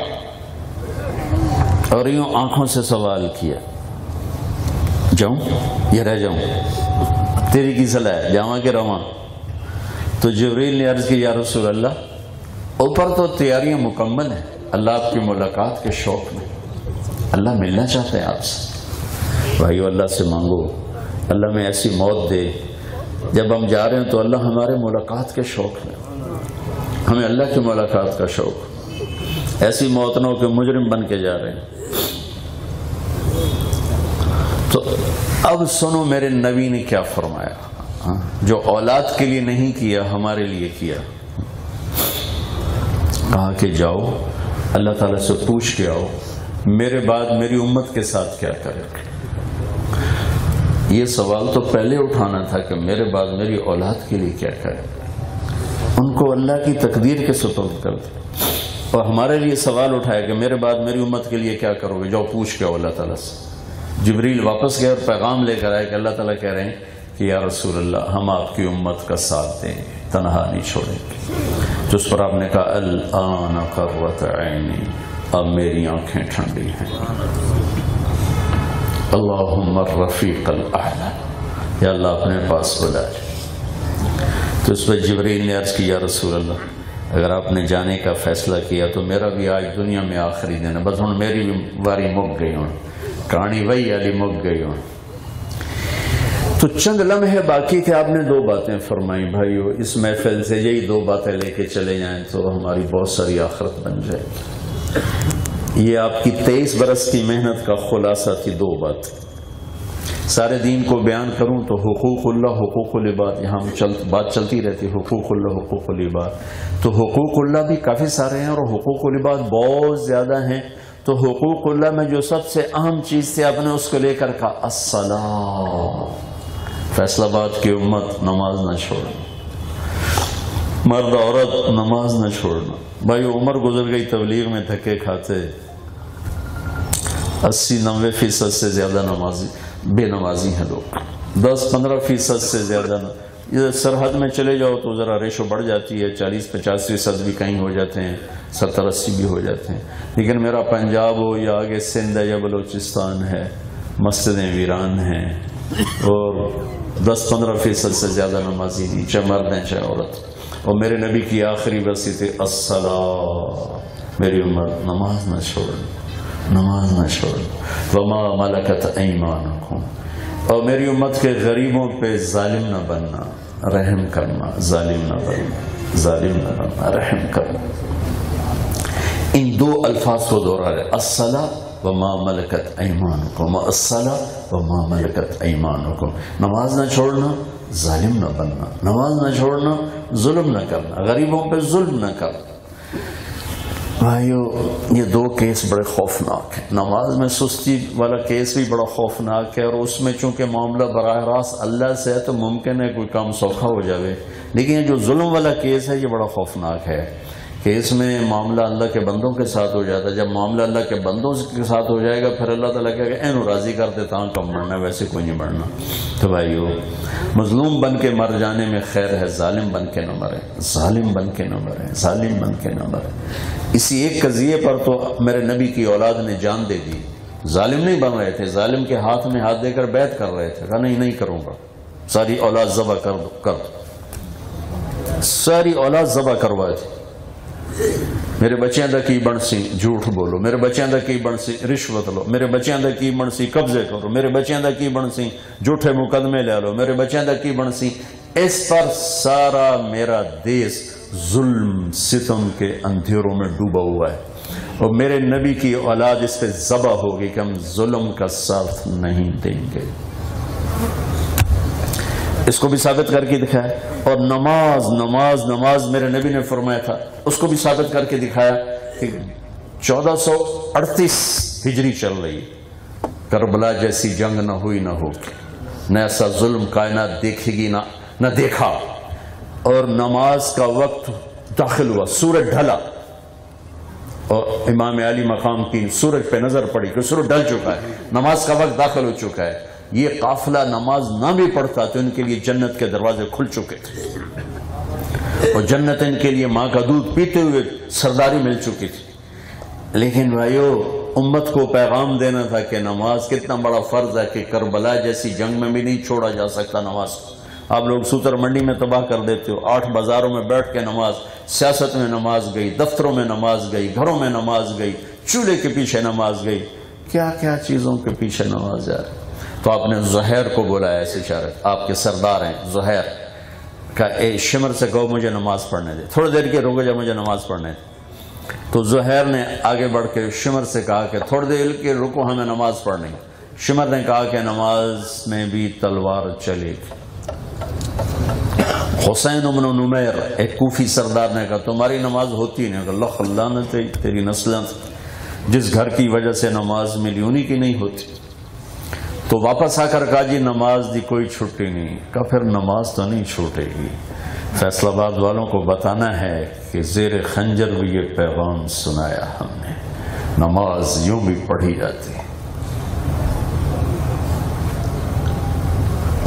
اور یوں آنکھوں سے سوال کیا جاؤں یا رہ جاؤں، تیری کی صلاح ہے، جاواں کہ رواں؟ تو جبریل نے عرض کی یا رسول اللہ، اوپر تو تیاریاں مکمل ہیں، اللہ آپ کی ملاقات کے شوق میں، اللہ ملنا چاہتے ہیں آپ سے. بھائیو اللہ سے مانگو اللہ میں ایسی موت دے جب ہم جا رہے ہیں تو اللہ ہمارے ملاقات کے شوق میں، ہمیں اللہ کی ملاقات کا شوق، ایسی موت نہ ہو کہ مجرم بن کے جا رہے ہیں. تو اب سنو میرے نبی نے کیا فرمایا، جو اولاد کے لیے نہیں کیا ہمارے لیے کیا. کہا کہ جاؤ اللہ تعالیٰ سے پوچھ کے آؤ میرے بعد میری امت کے ساتھ کیا کرے گا. یہ سوال تو پہلے اٹھانا تھا کہ میرے بعد میری اولاد کے لیے کیا کرے، ان کو اللہ کی تقدیر کے سپرد کر دے. اور ہمارے لیے سوال اٹھایا کہ میرے بعد میری امت کے لیے کیا کرو گے، جاؤ پوچھ کے آؤ اللہ تعالیٰ سے. جبریل واپس گئے اور پیغام لے کر آئے کہ اللہ تعالیٰ کہہ رہے ہیں کہ یا رسول اللہ ہم آپ کی امت کا ساتھ دیں گے، تنہا نہیں چھوڑیں گے. جس پر آپ نے کہا الآن قرۃ عینی، اب میری آنکھیں ٹھنڈی ہیں. اللہم الرفیق الاعلی، یا اللہ اپنے پاس بلا جائے. تو اس پہ جبریل نے عرض کیا رسول اللہ اگر آپ نے جانے کا فیصلہ کیا تو میرا بھی آج دنیا میں آخری دن ہے، بس ہوں میری بھی واری مک گئی، ہوں کہانی وہی علی مک گئی. ہوں تو چند لمحے باقی تھے، آپ نے دو باتیں فرمائیں. بھائیو اس محفل سے یہی دو باتیں لے کے چلے جائیں تو ہماری بہت ساری آخرت بن جائے گی. یہ آپ کی 23 برس کی محنت کا خلاصہ تھی دو بات. سارے دین کو بیان کروں تو حقوق اللہ حقوق العباد، یہاں بات چلتی رہتی، حقوق اللہ حقوق العباد. تو حقوق اللہ بھی کافی سارے ہیں اور حقوق العباد بہت زیادہ ہیں. تو حقوق اللہ میں جو سب سے اہم چیز تھی آپ نے اس کو لے کر کہا الصلاۃ. فیصل آباد کی امت نماز نہ چھوڑنا، مرد عورت نماز نہ چھوڑنا. بھائی عمر گزر گئی تبلیغ میں تھکے کھاتے، 80-90% سے زیادہ نمازی بے نمازی ہیں لوگ، 10-15% سے زیادہ. سرحد میں چلے جاؤ تو ذرا ریشو بڑھ جاتی ہے، 40-50% بھی کہیں ہو جاتے ہیں، 70-80 بھی ہو جاتے ہیں. لیکن میرا پنجاب ہو یا آگے سندھ یا بلوچستان ہے، مسجدیں ویران ہیں اور 10-15% سے زیادہ نمازی نہیں، چاہے مرد ہیں چاہے عورت. اور میرے نبی کی آخری وصیت تھی الصلاۃ، میری امت نماز نہ چھوڑنا، نماز نہ چھوڑنا. وما ملکت ایمانکم، اور میری امت کے غریبوں پہ ظالم نہ بننا، رحم کرنا، ظالم نہ بننا، ظالم نہ بننا، رحم کرنا. ان دو الفاظ کو دوہرا رہے، الصلاۃ وما ملکت ایمانکم، الصلاة وما ملکت ایمانکم، نماز نہ چھوڑنا، ظالم نہ بننا، نماز نہ چھوڑنا، ظلم نہ کرنا، غریبوں پہ ظلم نہ کرنا. بھائیو، یہ دو کیس بڑے خوفناک ہیں. نماز میں سستی والا کیس بھی بڑا خوفناک ہے، اور اس میں چونکہ معاملہ براہ راست اللہ سے ہے تو ممکن ہے کوئی کام سوکھا ہو جاوے، لیکن جو ظلم والا کیس ہے یہ بڑا خوفناک ہے کہ اس میں معاملہ اللہ کے بندوں کے ساتھ ہو جاتا ہے. جب معاملہ اللہ کے بندوں کے ساتھ ہو جائے گا پھر اللہ تعالیٰ کہے گا اینو راضی کر دیتا ہوں، کم مرنا ویسے کوئی نہیں مرنا. تو بھائیو، مظلوم بن کے مر جانے میں خیر ہے، ظالم بن کے نہ مرے، ظالم بن کے نہ مرے، ظالم بن کے نہ مرے. اسی ایک قضیے پر تو میرے نبی کی اولاد نے جان دے دی. ظالم نہیں بن رہے تھے، ظالم کے ہاتھ میں ہاتھ دے کر بیعت کر رہے تھے، کہا نہیں نہیں کروں گا، ساری اولاد ذبح کر دو، کر دو، ساری اولاد ذبح کروائے تھے. میرے بچیاں دا کی بن سی جھوٹ بولو، میرے بچیاں دا کی بن سی رشوت لو، میرے بچیاں دا کی بن سی قبضے کرو، میرے بچیاں دا کی بن سی جھوٹے مقدمے لے لو، میرے بچیاں دا کی بن سی. اس پر سارا میرا دیس ظلم ستم کے اندھیروں میں ڈوبا ہوا ہے، اور میرے نبی کی اولاد اس پہ ذبح ہوگی کہ ہم ظلم کا ساتھ نہیں دیں گے. اس کو بھی ثابت کر کے دکھایا. اور نماز نماز نماز میرے نبی نے فرمایا تھا، اس کو بھی ثابت کر کے دکھایا کہ 1438 ہجری چل رہی، کربلا جیسی جنگ نہ ہوئی نہ ہوگی، نہ ایسا ظلم کائنات دیکھے گی نہ دیکھا. اور نماز کا وقت داخل ہوا، سورج ڈھلا، اور امام علی مقام کی سورج پہ نظر پڑی کہ سورج ڈھل چکا ہے، نماز کا وقت داخل ہو چکا ہے. یہ قافلہ نماز نہ بھی پڑھتا تو ان کے لیے جنت کے دروازے کھل چکے تھے، اور جنت ان کے لیے ماں کا دودھ پیتے ہوئے سرداری مل چکی تھی. لیکن بھائیو، امت کو پیغام دینا تھا کہ نماز کتنا بڑا فرض ہے کہ کربلا جیسی جنگ میں بھی نہیں چھوڑا جا سکتا نماز کو. آپ لوگ سوتر منڈی میں تباہ کر دیتے ہو، 8 بازاروں میں بیٹھ کے نماز، سیاست میں نماز گئی، دفتروں میں نماز گئی، گھروں میں نماز گئی، چولہے کے پیچھے نماز گئی، کیا کیا چیزوں کے پیچھے نماز جا رہی. تو آپ نے زہیر کو بلایا، ایسے اشارہ آپ کے سردار ہیں زہیر کا، اے شمر سے کہو مجھے نماز پڑھنے دے، تھوڑی دیر کے روکو جا، مجھے نماز پڑھنے دے. تو زہیر نے آگے بڑھ کے شمر سے کہا کہ تھوڑی دیر کے رکو، ہمیں نماز پڑھنے. شمر نے کہا کہ نماز میں بھی تلوار چلے گی. حسین بن نمیر ایک کوفی سردار نے کہا تمہاری نماز ہوتی نہیں. اللہ خلانت تیری نسلیں، جس گھر کی وجہ سے نماز ملی انہی کی نہیں ہوتی. تو واپس آ کر کہا جی نماز دی کوئی چھٹی نہیں. کہا پھر نماز تو نہیں چھوٹے گی. فیصل آباد والوں کو بتانا ہے کہ زیر خنجر بھی یہ پیغام سنایا ہم نے، نماز یوں بھی پڑھی جاتی.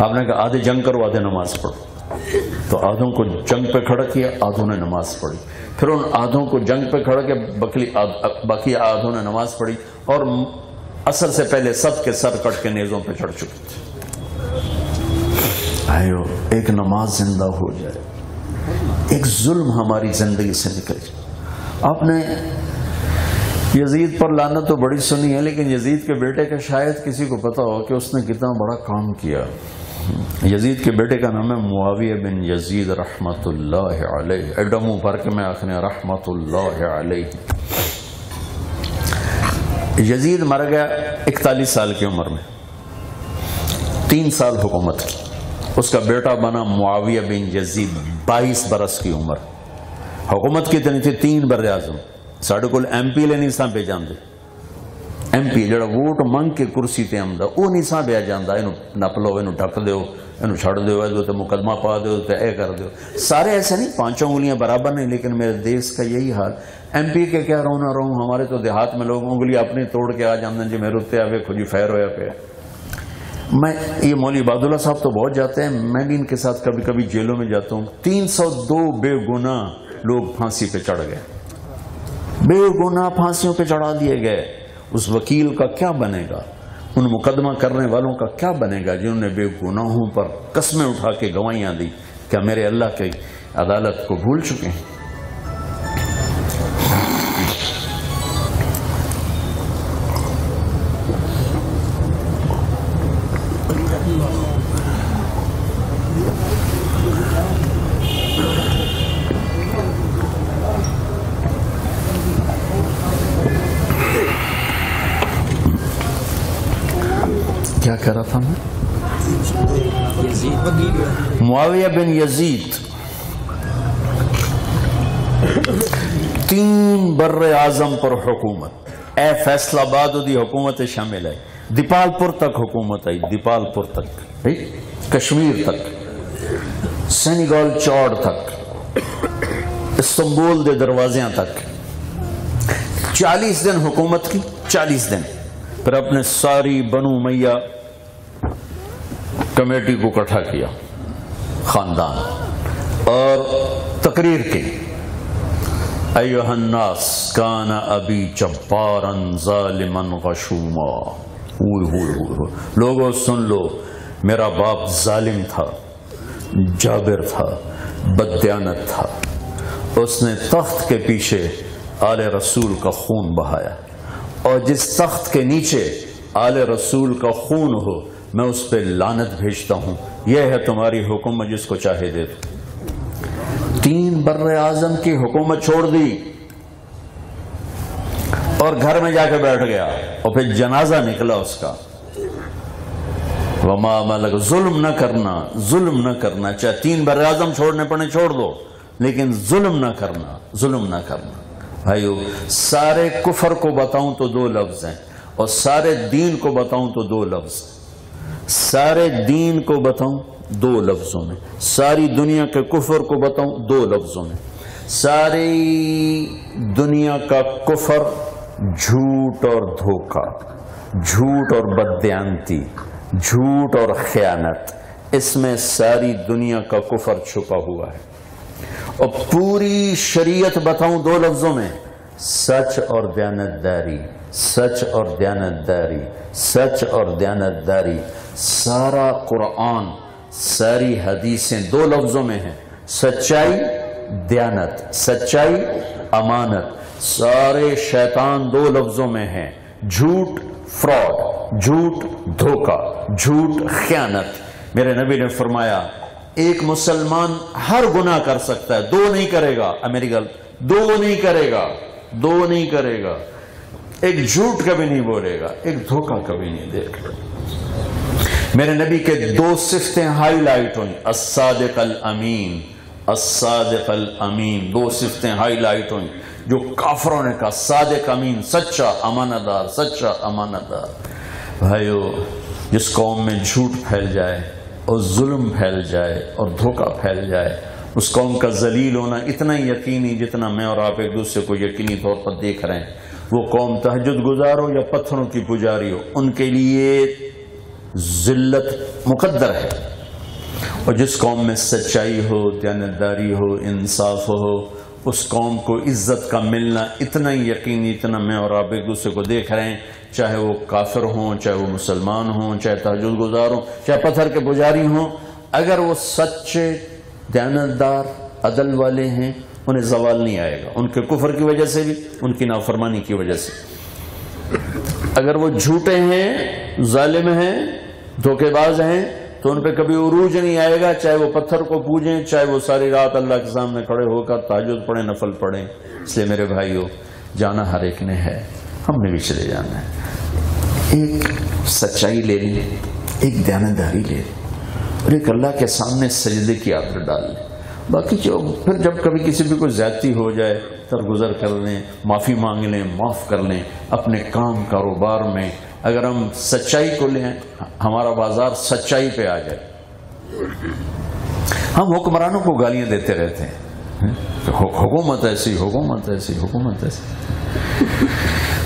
آپ نے کہا آدھے جنگ کرو آدھے نماز پڑھو، تو آدھوں کو جنگ پہ کھڑا کیا، آدھوں نے نماز پڑھی. پھر ان آدھوں کو جنگ پہ کھڑا کیا، باقی آدھوں نے نماز پڑھی، اور اثر سے پہلے سب کے سر کٹ کے نیزوں پہ چڑھ چکے تھے. آئیو، ایک نماز زندہ ہو جائے، ایک ظلم ہماری زندگی سے نکل جائے. آپ نے یزید پر لعنت تو بڑی سنی ہے، لیکن یزید کے بیٹے کا شاید کسی کو پتا ہو کہ اس نے کتنا بڑا کام کیا. یزید کے بیٹے کا نام ہے معاویہ بن یزید رحمت اللہ علیہ. ایڈمو بھر کے میں آخنے رحمت اللہ علیہ. یزید مر گیا 41 سال کی عمر میں، 3 سال حکومت کی. اس کا بیٹا بنا معاویہ بن یزید، 22 برس کی عمر. حکومت کی تنی تھی 3 بر اعظم. ساڑھے کل ایم پی لے نہیں ساں پہ جاندے، ایم پی جڑا ووٹ منگ کے کرسی تے آمدہ او نہیں ساں پہ جاندہ. اینو نپلو، اینو ڈھک دیو، اینو چھڑ دیو، اینو تے مقدمہ پا دیو، تے اے کر دیو. سارے ایسے نہیں، 5 انگلیاں برابر نہیں، لیکن میرے دیش کا یہی حال. ایم پی کے کیا رونا رو، ہمارے تو دیہات میں لوگ انگلی اپنی توڑ کے آ جاندن جی میرے اتنے آوے خود ہی فیر ہویا پہ. میں یہ مولوی عبداللہ صاحب تو بہت جاتے ہیں، میں بھی ان کے ساتھ کبھی کبھی جیلوں میں جاتا ہوں. 302 بے گناہ لوگ پھانسی پہ چڑھ گئے، بے گناہ پھانسیوں پہ چڑھا دیے گئے. اس وکیل کا کیا بنے گا، ان مقدمہ کرنے والوں کا کیا بنے گا جنہوں نے بے گناہوں پر قسمیں اٹھا کے گواہیاں دی؟ کیا میرے اللہ کی عدالت کو بھول چکے ہیں؟ تھا میں؟ معاویہ بن یزید 3 بر اعظم پر حکومت، اے فیصل آباد دی حکومت شامل ہے، دیپال پور تک حکومت آئی، دیپال پور تک، کشمیر تک، سینیگال چوڑ تک، استنبول دے دروازیاں تک 40 دن حکومت کی، 40 دن پھر اپنے ساری بنو میہ کمیٹی کو اکٹھا کیا، خاندان، اور تقریر کی، ایوہ الناس کان ابی جباراً ظالماً غشوما، لوگوں سن لو، میرا باپ ظالم تھا، جابر تھا، بددیانت تھا، اس نے تخت کے پیچھے آل رسول کا خون بہایا، اور جس تخت کے نیچے آل رسول کا خون ہو میں اس پہ لعنت بھیجتا ہوں، یہ ہے تمہاری حکومت جس کو چاہے دے دو۔ 3 بر اعظم کی حکومت چھوڑ دی اور گھر میں جا کے بیٹھ گیا، اور پھر جنازہ نکلا اس کا، وما ملک، ظلم نہ کرنا، ظلم نہ کرنا، چاہے 3 بر اعظم چھوڑنے پڑے چھوڑ دو، لیکن ظلم نہ کرنا، ظلم نہ کرنا۔ بھائیو، سارے کفر کو بتاؤں تو 2 لفظ ہیں، اور سارے دین کو بتاؤں تو 2 لفظ ہیں، سارے دین کو بتاؤں 2 لفظوں میں، ساری دنیا کے کفر کو بتاؤں 2 لفظوں میں، ساری دنیا کا کفر جھوٹ اور دھوکہ، جھوٹ اور بددیانتی، جھوٹ اور خیانت، اس میں ساری دنیا کا کفر چھپا ہوا ہے۔ اور پوری شریعت بتاؤں 2 لفظوں میں، سچ اور دیانت داری، سچ اور دیانت داری، سچ اور دیانت داری، سارا قرآن، ساری حدیثیں 2 لفظوں میں ہیں، سچائی دیانت، سچائی امانت، سارے شیطان 2 لفظوں میں ہیں، جھوٹ فراڈ، جھوٹ دھوکہ، جھوٹ خیانت۔ میرے نبی نے فرمایا ایک مسلمان ہر گناہ کر سکتا ہے، 2 نہیں کرے گا، میری غلط، 2 نہیں کرے گا، 2 نہیں کرے گا، ایک جھوٹ کبھی نہیں بولے گا، ایک دھوکہ کبھی نہیں دے گا۔ میرے نبی کے 2 صفتیں ہائی لائٹ ہوئیں، الصادق الامین، الصادق الامین، 2 صفتیں ہائی لائٹ ہوئیں جو کافروں نے کہا، صادق امین، سچا امانت دار، سچا امانت دار۔ بھائیو، جس قوم میں جھوٹ پھیل جائے اور ظلم پھیل جائے اور دھوکہ پھیل جائے، اس قوم کا ذلیل ہونا اتنا ہی یقینی جتنا میں اور آپ ایک دوسرے کو یقینی طور پر دیکھ رہے ہیں۔ وہ قوم تہجد گزار ہو یا پتھروں کی پجاری ہو، ان کے لیے ذلت مقدر ہے۔ اور جس قوم میں سچائی ہو، دیانتداری ہو، انصاف ہو، اس قوم کو عزت کا ملنا اتنا ہی یقینی اتنا میں اور آپ ایک دوسرے کو دیکھ رہے ہیں، چاہے وہ کافر ہوں، چاہے وہ مسلمان ہوں، چاہے تہجد گزار ہوں، چاہے پتھر کے پجاری ہوں، اگر وہ سچے، دیانتدار، عدل والے ہیں، انہیں زوال نہیں آئے گا، ان کے کفر کی وجہ سے بھی، ان کی نافرمانی کی وجہ سے۔ اگر وہ جھوٹے ہیں، ظالم ہیں، دھوکے باز ہیں، تو ان پہ کبھی عروج نہیں آئے گا، چاہے وہ پتھر کو پوجیں، چاہے وہ ساری رات اللہ کے سامنے کھڑے ہو کر تہجد پڑھیں، نفل پڑھیں۔ اس لیے میرے بھائیو، جانا ہر ایک نے ہے، ہم نے بھی چلے جانا ہے۔ ایک سچائی لے لیں، ایک دیانتداری لے لیں، اور ایک اللہ کے سامنے سجدے کی عادت ڈال لیں، باقی جو پھر جب کبھی کسی بھی کوئی زیادتی ہو جائے درگزر کر لیں، معافی مانگ لیں، معاف کر لیں۔ اپنے کام کاروبار میں اگر ہم سچائی کو لیں، ہمارا بازار سچائی پہ آ جائے۔ ہم حکمرانوں کو گالیاں دیتے رہتے ہیں، حکومت ایسی، حکومت ایسی، حکومت ایسی۔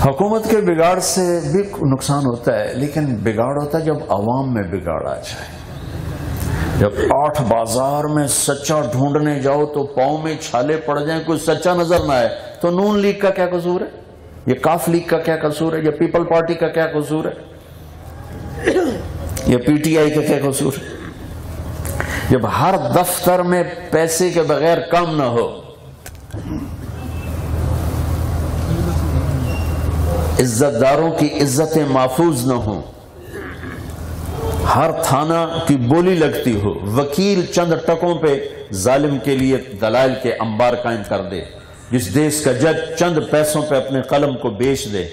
حکومت کے بگاڑ سے بھی نقصان ہوتا ہے، لیکن بگاڑ ہوتا ہے جب عوام میں بگاڑ آ جائے۔ جب 8 بازار میں سچا ڈھونڈنے جاؤ تو پاؤں میں چھالے پڑ جائیں، کوئی سچا نظر نہ آئے، تو نون لیگ کا کیا قصور ہے؟ یہ کاف لیگ کا کیا قصور ہے؟ یہ پیپل پارٹی کا کیا قصور ہے؟ یہ پی ٹی آئی کا کیا قصور ہے؟ جب ہر دفتر میں پیسے کے بغیر کام نہ ہو، عزت داروں کی عزتیں محفوظ نہ ہوں، ہر تھانہ کی بولی لگتی ہو، وکیل چند ٹکوں پہ ظالم کے لیے دلائل کے انبار قائم کر دے، جس دیش کا جج چند پیسوں پہ اپنے قلم کو بیچ دے،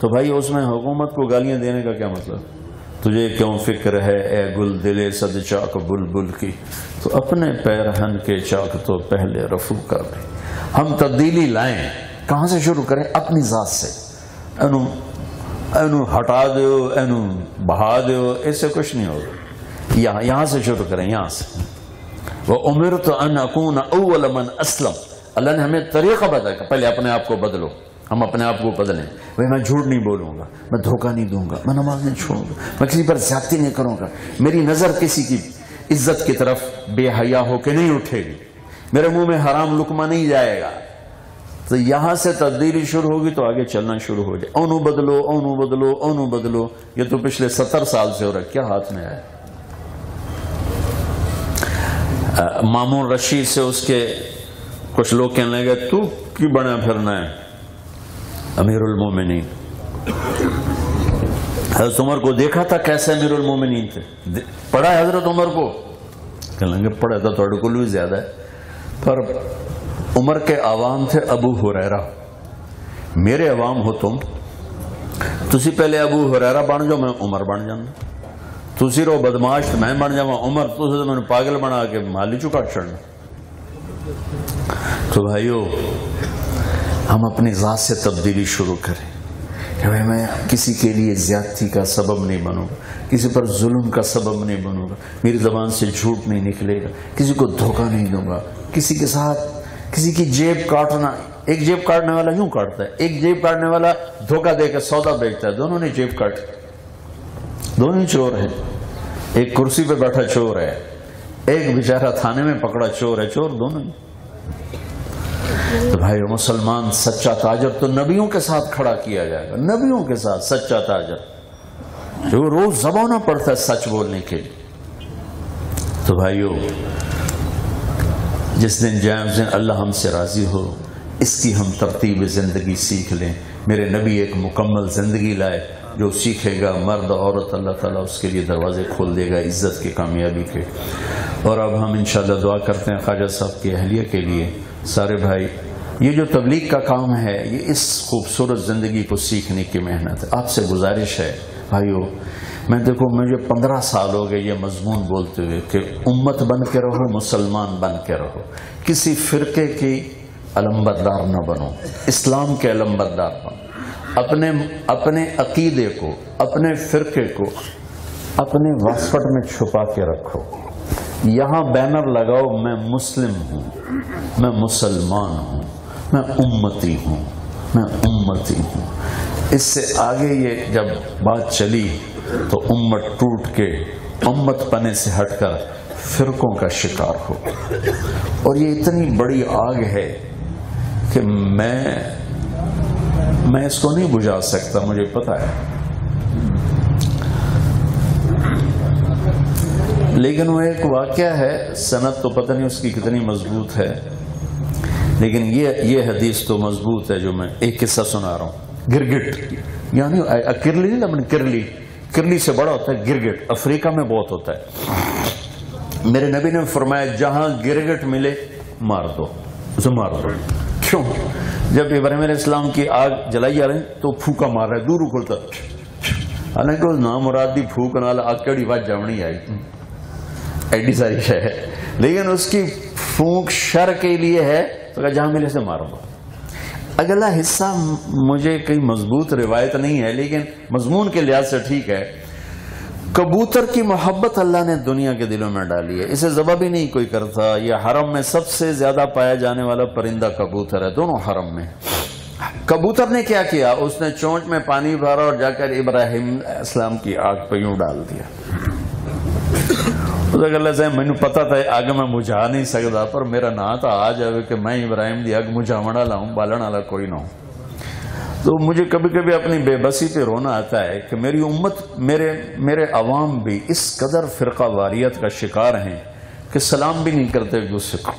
تو بھائی اس میں حکومت کو گالیاں دینے کا کیا مطلب؟ تجھے کیوں فکر ہے اے گل دلے صد چاک بلبل کی، تو اپنے پیرہن کے چاک تو پہلے رفو کر دیں۔ ہم تبدیلی لائیں، کہاں سے شروع کریں؟ اپنی ذات سے۔ اینو ہٹا دیو، اینو بہا دیو، اس سے کچھ نہیں ہوگا۔ یہاں سے شروع کریں، یہاں سے۔ وَأُمِرْتُ أَنْ أَكُونَ أَوَّلَ مَنْ أَسْلَمَ، اللہ نے ہمیں طریقہ بتایا کہ پہلے اپنے آپ کو بدلو، ہم اپنے آپ کو بدلیں۔ بھائی میں جھوٹ نہیں بولوں گا، میں دھوکہ نہیں دوں گا، میں نماز نہیں چھوڑوں گا، میں کسی پر زیادتی نہیں کروں گا، میری نظر کسی کی عزت کی طرف بے حیا ہو کے نہیں اٹھے گی، میرے منہ میں حرام لقمہ نہیں جائے گا۔ تو یہاں سے تبدیلی شروع ہوگی تو آگے چلنا شروع ہو جائے۔ اونو بدلو، اونو بدلو، اونو بدلو، یہ تو پچھلے 70 سال سے ہو رہا، کیا ہاتھ میں آیا؟ مامون رشید سے اس کے کچھ لوگ کہنے لگے تو کیوں بنا پھرنا ہے امیر المومنین؟ حضرت عمر کو دیکھا تھا کیسے امیر المومنین تھے؟ پڑھا ہے حضرت عمر کو؟ کہنے لگے پڑھا تھا، تھوڑے کو بھی زیادہ ہے، پر عمر کے عوام تھے ابو ہریرہ، میرے عوام ہو تم، تسی پہلے ابو ہریرہ بن جاؤ، میں عمر بن جانا، تسی رو بدماش تو میں بن جاؤں عمر، تسی تو میں نے پاگل بنا کے مالی چکا چھڑنا۔ تو بھائیو ہم اپنی ذات سے تبدیلی شروع کریں کہ بھائی میں کسی کے لیے زیادتی کا سبب نہیں بنوں گا، کسی پر ظلم کا سبب نہیں بنوں گا، میری زبان سے جھوٹ نہیں نکلے گا، کسی کو دھوکہ نہیں دوں گا، کسی کے ساتھ کسی کی جیب کاٹنا، ایک جیب کاٹنے والا یوں کاٹتا ہے، ایک جیب کاٹنے والا دھوکہ دے کے سودا بیچتا ہے، دونوں نے جیب کاٹ، دونوں ہی چور ہیں، ایک کرسی پہ بیٹھا چور ہے، ایک بیچارہ تھانے میں پکڑا چور ہے، چور دونوں ہی۔ تو بھائی مسلمان سچا تاجر تو نبیوں کے ساتھ کھڑا کیا جائے گا، نبیوں کے ساتھ سچا تاجر جو روز زبانہ پڑتا ہے سچ بولنے کے لیے۔ تو بھائیو جس دن جائیں دن اللہ ہم سے راضی ہو، اس کی ہم ترتیب زندگی سیکھ لیں۔ میرے نبی ایک مکمل زندگی لائے، جو سیکھے گا مرد عورت اللہ تعالیٰ اس کے لیے دروازے کھول دے گا عزت کے، کامیابی کے۔ اور اب ہم انشاءاللہ دعا کرتے ہیں خواجہ صاحب کی اہلیہ کے لیے۔ سارے بھائی یہ جو تبلیغ کا کام ہے، یہ اس خوبصورت زندگی کو سیکھنے کی محنت ہے۔ آپ سے گزارش ہے بھائیو، میں دیکھو مجھے 15 سال ہو گئے یہ مضمون بولتے ہوئے کہ امت بن کے رہو، مسلمان بن کے رہو، کسی فرقے کی علمبردار نہ بنو، اسلام کے علمبردار بنو، اپنے عقیدے کو، اپنے فرقے کو اپنے واسکٹ میں چھپا کے رکھو۔ یہاں بینر لگاؤ میں مسلم ہوں، میں مسلمان ہوں، میں امتی ہوں، میں امتی ہوں۔ اس سے آگے یہ جب بات چلی تو امت ٹوٹ کے، امت پنے سے ہٹ کر فرقوں کا شکار ہو، اور یہ اتنی بڑی آگ ہے کہ میں اس کو نہیں بجھا سکتا، مجھے پتا ہے، لیکن وہ ایک واقعہ ہے، سند تو پتہ نہیں اس کی کتنی مضبوط ہے، لیکن یہ حدیث تو مضبوط ہے جو میں ایک قصہ سنا رہا ہوں۔ گرگٹ یعنی کرلی، نہیں کرلی، کرلی سے بڑا ہوتا ہے گرگٹ، افریقہ میں بہت ہوتا ہے۔ میرے نبی نے فرمایا جہاں گرگٹ ملے مار دو، اسے مار دو۔ کیوں؟ جب ابراہیم علیہ السلام کی آگ جلائی جا رہی تو پھوکا مار رہا ہے، دور اکھلتا، حالانکہ اس نامرادی پھوک نال آگ کیڑی بات جمنی آئی، ایڈی ساری شے ہے، لیکن اس کی پھونک شر کے لیے ہے، تو کہا جہاں ملے سے مارو۔ اگلا حصہ مجھے کوئی مضبوط روایت نہیں ہے، لیکن مضمون کے لحاظ سے ٹھیک ہے۔ کبوتر کی محبت اللہ نے دنیا کے دلوں میں ڈالی ہے، اسے ذبح بھی نہیں کوئی کرتا۔ یہ حرم میں سب سے زیادہ پایا جانے والا پرندہ کبوتر ہے، دونوں حرم میں۔ کبوتر نے کیا کیا؟ اس نے چونچ میں پانی بھرا اور جا کر ابراہیم اسلام کی آگ پہ یوں ڈال دیا۔ اللہ صاحب میں نے پتا تھا آگ میں بجھا نہیں سکتا، پر میرا نا تو آ جائے کہ میں ابراہیم دی آگ بجھاوڑ والا ہوں، بالن والا کوئی نہ ہوں۔ تو مجھے کبھی کبھی اپنی بے بسی پہ رونا آتا ہے کہ میری امت، میرے عوام بھی اس قدر فرقہ واریت کا شکار ہیں کہ سلام بھی نہیں کرتے دوسرے کو،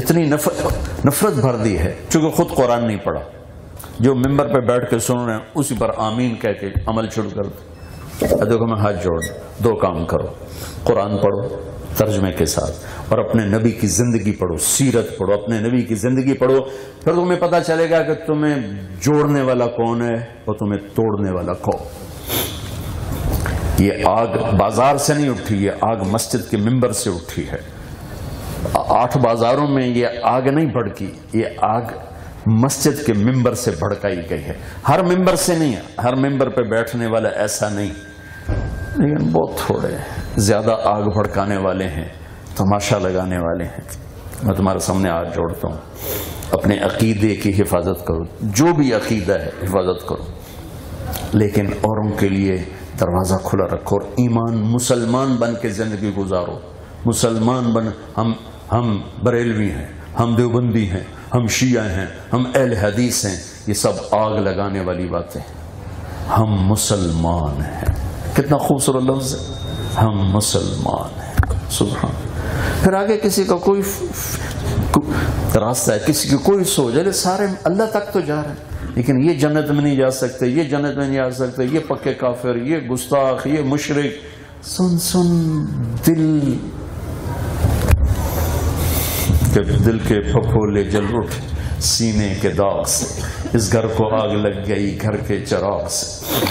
اتنی نفرت بھر دی ہے، چونکہ خود قرآن نہیں پڑھا، جو ممبر پہ بیٹھ کے سن رہے ہیں اسی پر آمین کہہ کے عمل شروع کر دیں۔ دیکھو میں ہاتھ جوڑ، دو کام کرو، قرآن پڑھو ترجمے کے ساتھ اور اپنے نبی کی زندگی پڑھو، سیرت پڑھو، اپنے نبی کی زندگی پڑھو، پھر تمہیں پتہ چلے گا کہ تمہیں جوڑنے والا کون ہے اور تمہیں توڑنے والا کون۔ یہ آگ بازار سے نہیں اٹھی، یہ آگ مسجد کے منبر سے اٹھی ہے۔ 8 بازاروں میں یہ آگ نہیں بھڑکی، یہ آگ مسجد کے منبر سے بھڑکائی گئی ہے۔ ہر منبر سے نہیں، ہر منبر پہ بیٹھنے والا ایسا نہیں، لیکن بہت تھوڑے زیادہ آگ بھڑکانے والے ہیں، تماشا لگانے والے ہیں۔ میں تمہارے سامنے ہاتھ جوڑتا ہوں، اپنے عقیدے کی حفاظت کرو، جو بھی عقیدہ ہے حفاظت کرو، لیکن اوروں کے لیے دروازہ کھلا رکھو اور ایمان مسلمان بن کے زندگی گزارو۔ مسلمان بن، ہم بریلوی ہیں، ہم دیوبندی ہیں، ہم شیعہ ہیں، ہم اہل حدیث ہیں، یہ سب آگ لگانے والی باتیں ہیں۔ ہم مسلمان ہیں، کتنا خوبصورت لفظ ہے، ہم مسلمان ہیں، سبحان۔ پھر آگے کسی کا کوئی راستہ ہے، کسی کی کوئی سوچ ہے، سارے اللہ تک تو جا رہے ہیں، لیکن یہ جنت میں نہیں جا سکتے، یہ جنت میں نہیں جا سکتے، یہ پکے کافر، یہ گستاخ، یہ مشرک۔ سن دل کہ دل کے پھپھولے جل اٹھے سینے کے داغ سے، اس گھر کو آگ لگ گئی گھر کے چراغ سے۔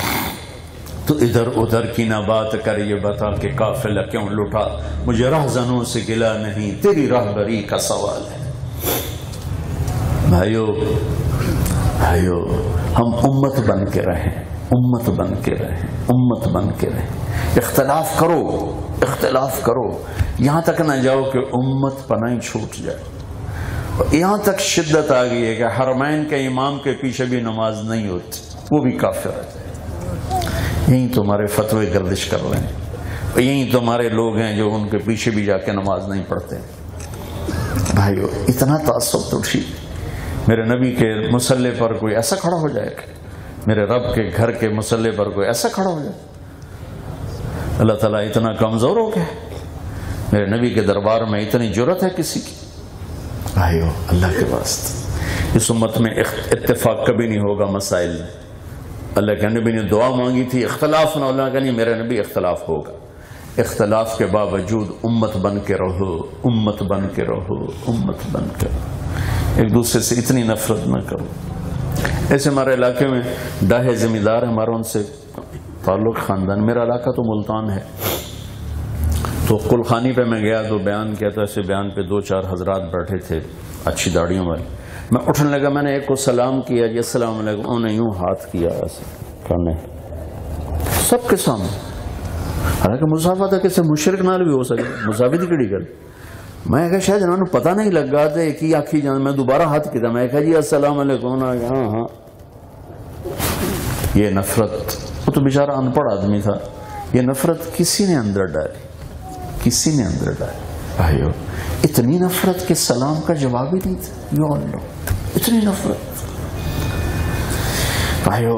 تو ادھر ادھر کی نہ بات کر، یہ بتا کہ قافلہ کیوں لٹا، مجھے رہزنوں سے گلا نہیں، تیری راہبری کا سوال ہے۔ بھائیو ہم امت بن کے رہیں، امت بن کے رہیں، امت بن کے رہیں۔ اختلاف کرو، اختلاف کرو، یہاں تک نہ جاؤ کہ امت پناہ چھوٹ جائے۔ یہاں تک شدت آ گئی ہے کہ حرمین کے امام کے پیچھے بھی نماز نہیں ہوتی، وہ بھی کافر ہے۔ یہی تمہارے فتوے گردش کر رہے ہیں، یہی تمہارے لوگ ہیں جو ان کے پیچھے بھی جا کے نماز نہیں پڑھتے۔ بھائیو اتنا تعصب تو ٹھیک، میرے نبی کے مصلے پر کوئی ایسا کھڑا ہو جائے، میرے رب کے گھر کے مصلے پر کوئی ایسا کھڑا ہو جائے، اللہ تعالیٰ اتنا کمزور ہو گیا، میرے نبی کے دربار میں اتنی جرت ہے کسی کی؟ بھائیو اللہ کے واسطے اس امت میں اتفاق کبھی نہیں ہوگا مسائل میں۔ اللہ کے نبی نے دعا مانگی تھی اختلاف نہ، اللہ کا نہیں میرے نبی اختلاف ہوگا۔ اختلاف کے باوجود امت بن کے رہو، امت بن کے رہو، امت بن کے رہو، ایک دوسرے سے اتنی نفرت نہ کرو۔ ایسے ہمارے علاقے میں داہے زمیندار ہیں، ہمارا ان سے تعلق خاندان، میرا علاقہ تو ملتان ہے۔ تو کل خانی پہ میں گیا تو بیان کیا تھا، ایسے بیان پہ 2-4 حضرات بیٹھے تھے اچھی داڑھیوں والے۔ میں اٹھنے لگا، میں نے ایک کو سلام کیا جی السلام علیکم، انہوں نے یوں ہاتھ کیا ایسے کھانے سب کے سامنے، حالانکہ مسافہ تھا، کسی مشرک نال بھی ہو سکے، مسافت کیڑی گل۔ میں کہا شاید انہوں نے پتہ نہیں لگا تھا، ایک ہی آنکھ ہی جان، میں دوبارہ ہاتھ کیا، میں کہا جی السلام علیکم، ہاں ہاں۔ یہ نفرت، وہ تو بیچارہ ان پڑھ آدمی تھا، یہ نفرت کسی نے اندر ڈالی، کسی نے اندر ڈالی۔ بھائیو اتنی نفرت کہ سلام کا جواب ہی نہیں تھا، یا اللہ اتنی نفرت۔ بھائیو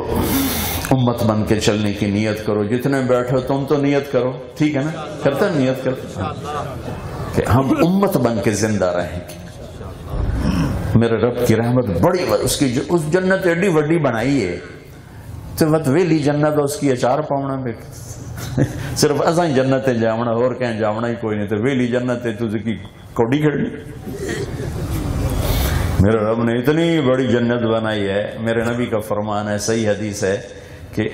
امت بن کے چلنے کی نیت کرو، جتنے بیٹھو تم تو نیت کرو، ٹھیک ہے نا، کرتا نیت کرو کہ ہم امت بن کے زندہ رہیں گے، میرے رب کی رحمت بڑی، اس کی اس جنت ایڈی وڈی بنائی ہے تو ویلی جنت اس کی اچار پاؤنا بیٹھے، صرف اصا ہی جنت جاونا، اور کہیں جاونا ہی کوئی نہیں، تو ویلی جنت تجھے کوڑی کھڑی۔ میرے رب نے اتنی بڑی جنت بنائی ہے، میرے نبی کا فرمان ہے، صحیح حدیث ہے کہ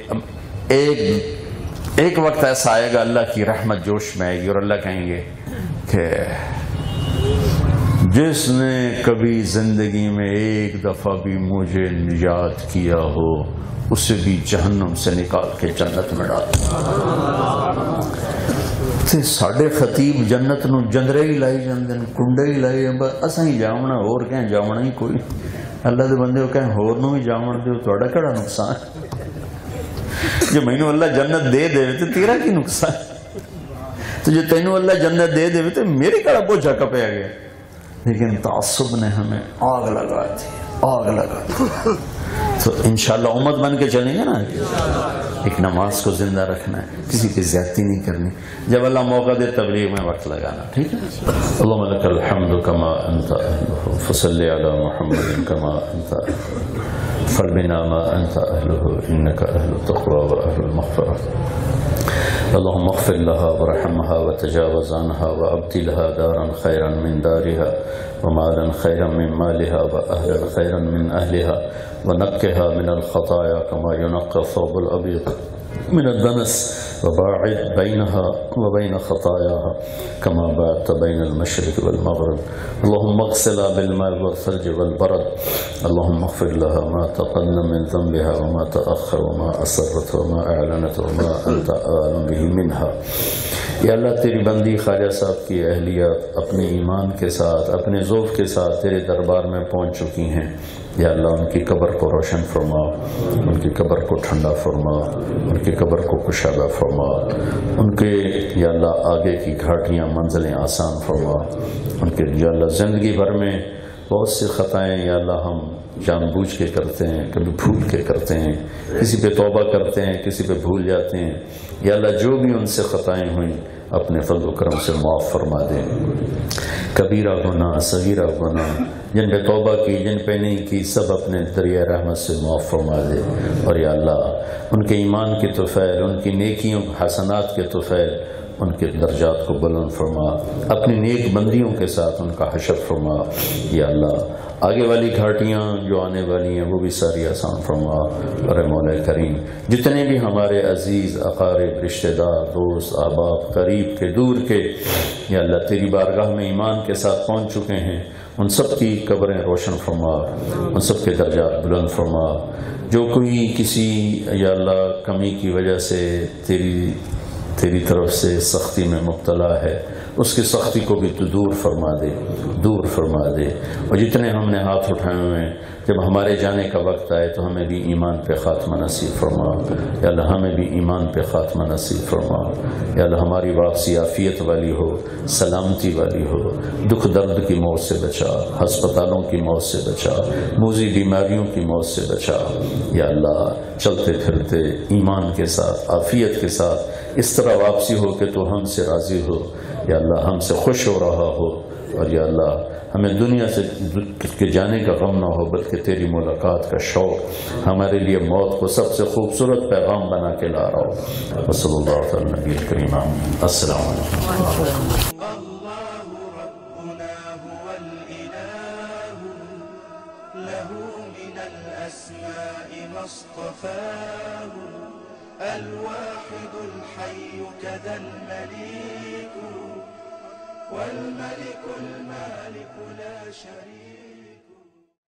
ایک وقت ایسا آئے گا اللہ کی رحمت جوش میں آئے گی، اور اللہ کہیں گے کہ جس نے کبھی زندگی میں ایک دفعہ بھی مجھے نجات کیا ہو اسے بھی جہنم سے نکال کے جنت میں ڈال۔ ساڑھے خطیب جنت نو جندرے ہی لائی جاندے، کنڈے ہی لائی، اصا ہی جاونا، اور کہیں جاونا ہی کوئی، اللہ دے بندے ہو کہیں ہور نو ہی جاون دے، تہاڈا کیڑا نقصان؟ جے مینوں اللہ جنت دے دے تے تیرا کی نقصان؟ تو جے تینوں اللہ جنت دے دے تے میرے کیڑا بوجھا کپے آ گیا؟ لیکن تعصب نے ہمیں آگ لگا دی، آگ لگا دی۔ تو انشاءاللہ امت بن کے چلیں گے نا، ایک نماز کو زندہ رکھنا ہے، کسی کی زیادتی نہیں کرنی، جب اللہ موقع دے تبلیغ میں وقت لگانا، ٹھیک ہے۔ اللہم لک الحمد کما انت اہلہ، فصلی علی محمد کما انت اہلہ، فلبنا ما انت اہلہ، انک اہل التقوی و اہل المغفرہ۔ اللہم اغفر لہا ورحمہا وتجاوز عنہا وابدلہا دارا خیرا من دارہا ومالا خیرا من مالہا واہلا خیرا من اہلہا ونقها من الخطايا كما ينقى الثوب الأبيض من الدنس وباعد بينها وبين خطاياها كما باعدت بين المشرق والمغرب. اللهم اغسلها بالماء والثلج والبرد. اللهم اغفر لها ما تقدم من ذنبها وما تأخر وما أسرت وما أعلنت وما أنت أعلم به منها. یا اللہ تیری بندی خواجہ صاحب کی اہلیت اپنے ایمان کے ساتھ اپنے ذوق کے ساتھ تیرے دربار میں پہنچ چکی ہیں. یا اللہ ان کی قبر کو روشن فرما، ان کی قبر کو ٹھنڈا فرما، ان کی قبر کو کشادہ فرما، ان کے یا اللہ آگے کی گھاٹیاں منزلیں آسان فرما. ان کے یا اللہ زندگی بھر میں بہت سی خطائیں یا اللہ ہم جان بوجھ کے کرتے ہیں، کبھی بھول کے کرتے ہیں، کسی پہ توبہ کرتے ہیں، کسی پہ بھول جاتے ہیں. یا اللہ جو بھی ان سے خطائیں ہوئیں اپنے فضل و کرم سے معاف فرما دیں. کبیرہ گناہ صغیرہ گناہ جن پہ توبہ کی جن پہ نہیں کی سب اپنے دریائے رحمت سے معاف فرما دے. اور یا اللہ ان کے ایمان کے توفیل، ان کی نیکیوں حسنات کے توفیل، ان کے درجات کو بلند فرما، اپنی نیک بندیوں کے ساتھ ان کا حشر فرما. یا اللہ آگے والی گھاٹیاں جو آنے والی ہیں وہ بھی ساری آسان فرما. اور مولا کریم جتنے بھی ہمارے عزیز اقارب رشتہ دار دوست احباب قریب کے دور کے یا اللہ تیری بارگاہ میں ایمان کے ساتھ پہنچ چکے ہیں ان سب کی قبریں روشن فرما، ان سب کے درجات بلند فرما. جو کوئی کسی یا اللہ کمی کی وجہ سے تیری طرف سے سختی میں مبتلا ہے اس کی سختی کو بھی تو دور فرما دے، دور فرما دے. اور جتنے ہم نے ہاتھ اٹھائے ہوئے ہیں جب ہمارے جانے کا وقت آئے تو ہمیں بھی ایمان پہ خاتمہ نصیب فرما. یا اللہ ہمیں بھی ایمان پہ خاتمہ نصیب فرما. یا اللہ ہماری واپسی عافیت والی ہو، سلامتی والی ہو، دکھ درد کی موت سے بچا، ہسپتالوں کی موت سے بچا، موذی بیماریوں کی موت سے بچا. یا اللہ چلتے پھرتے ایمان کے ساتھ عافیت کے ساتھ اس طرح واپسی ہو کہ تو ہم سے راضی ہو، یا اللہ ہم سے خوش ہو رہا ہو. اور یا اللہ ہمیں دنیا سے کے جانے کا غم نہ ہو بلکہ تیری ملاقات کا شوق ہمارے لیے موت کو سب سے خوبصورت پیغام بنا کے لا رہا ہو. وصلی اللہ تعالی نبی کریم. السلام علیکم. والملك المالك لا شريك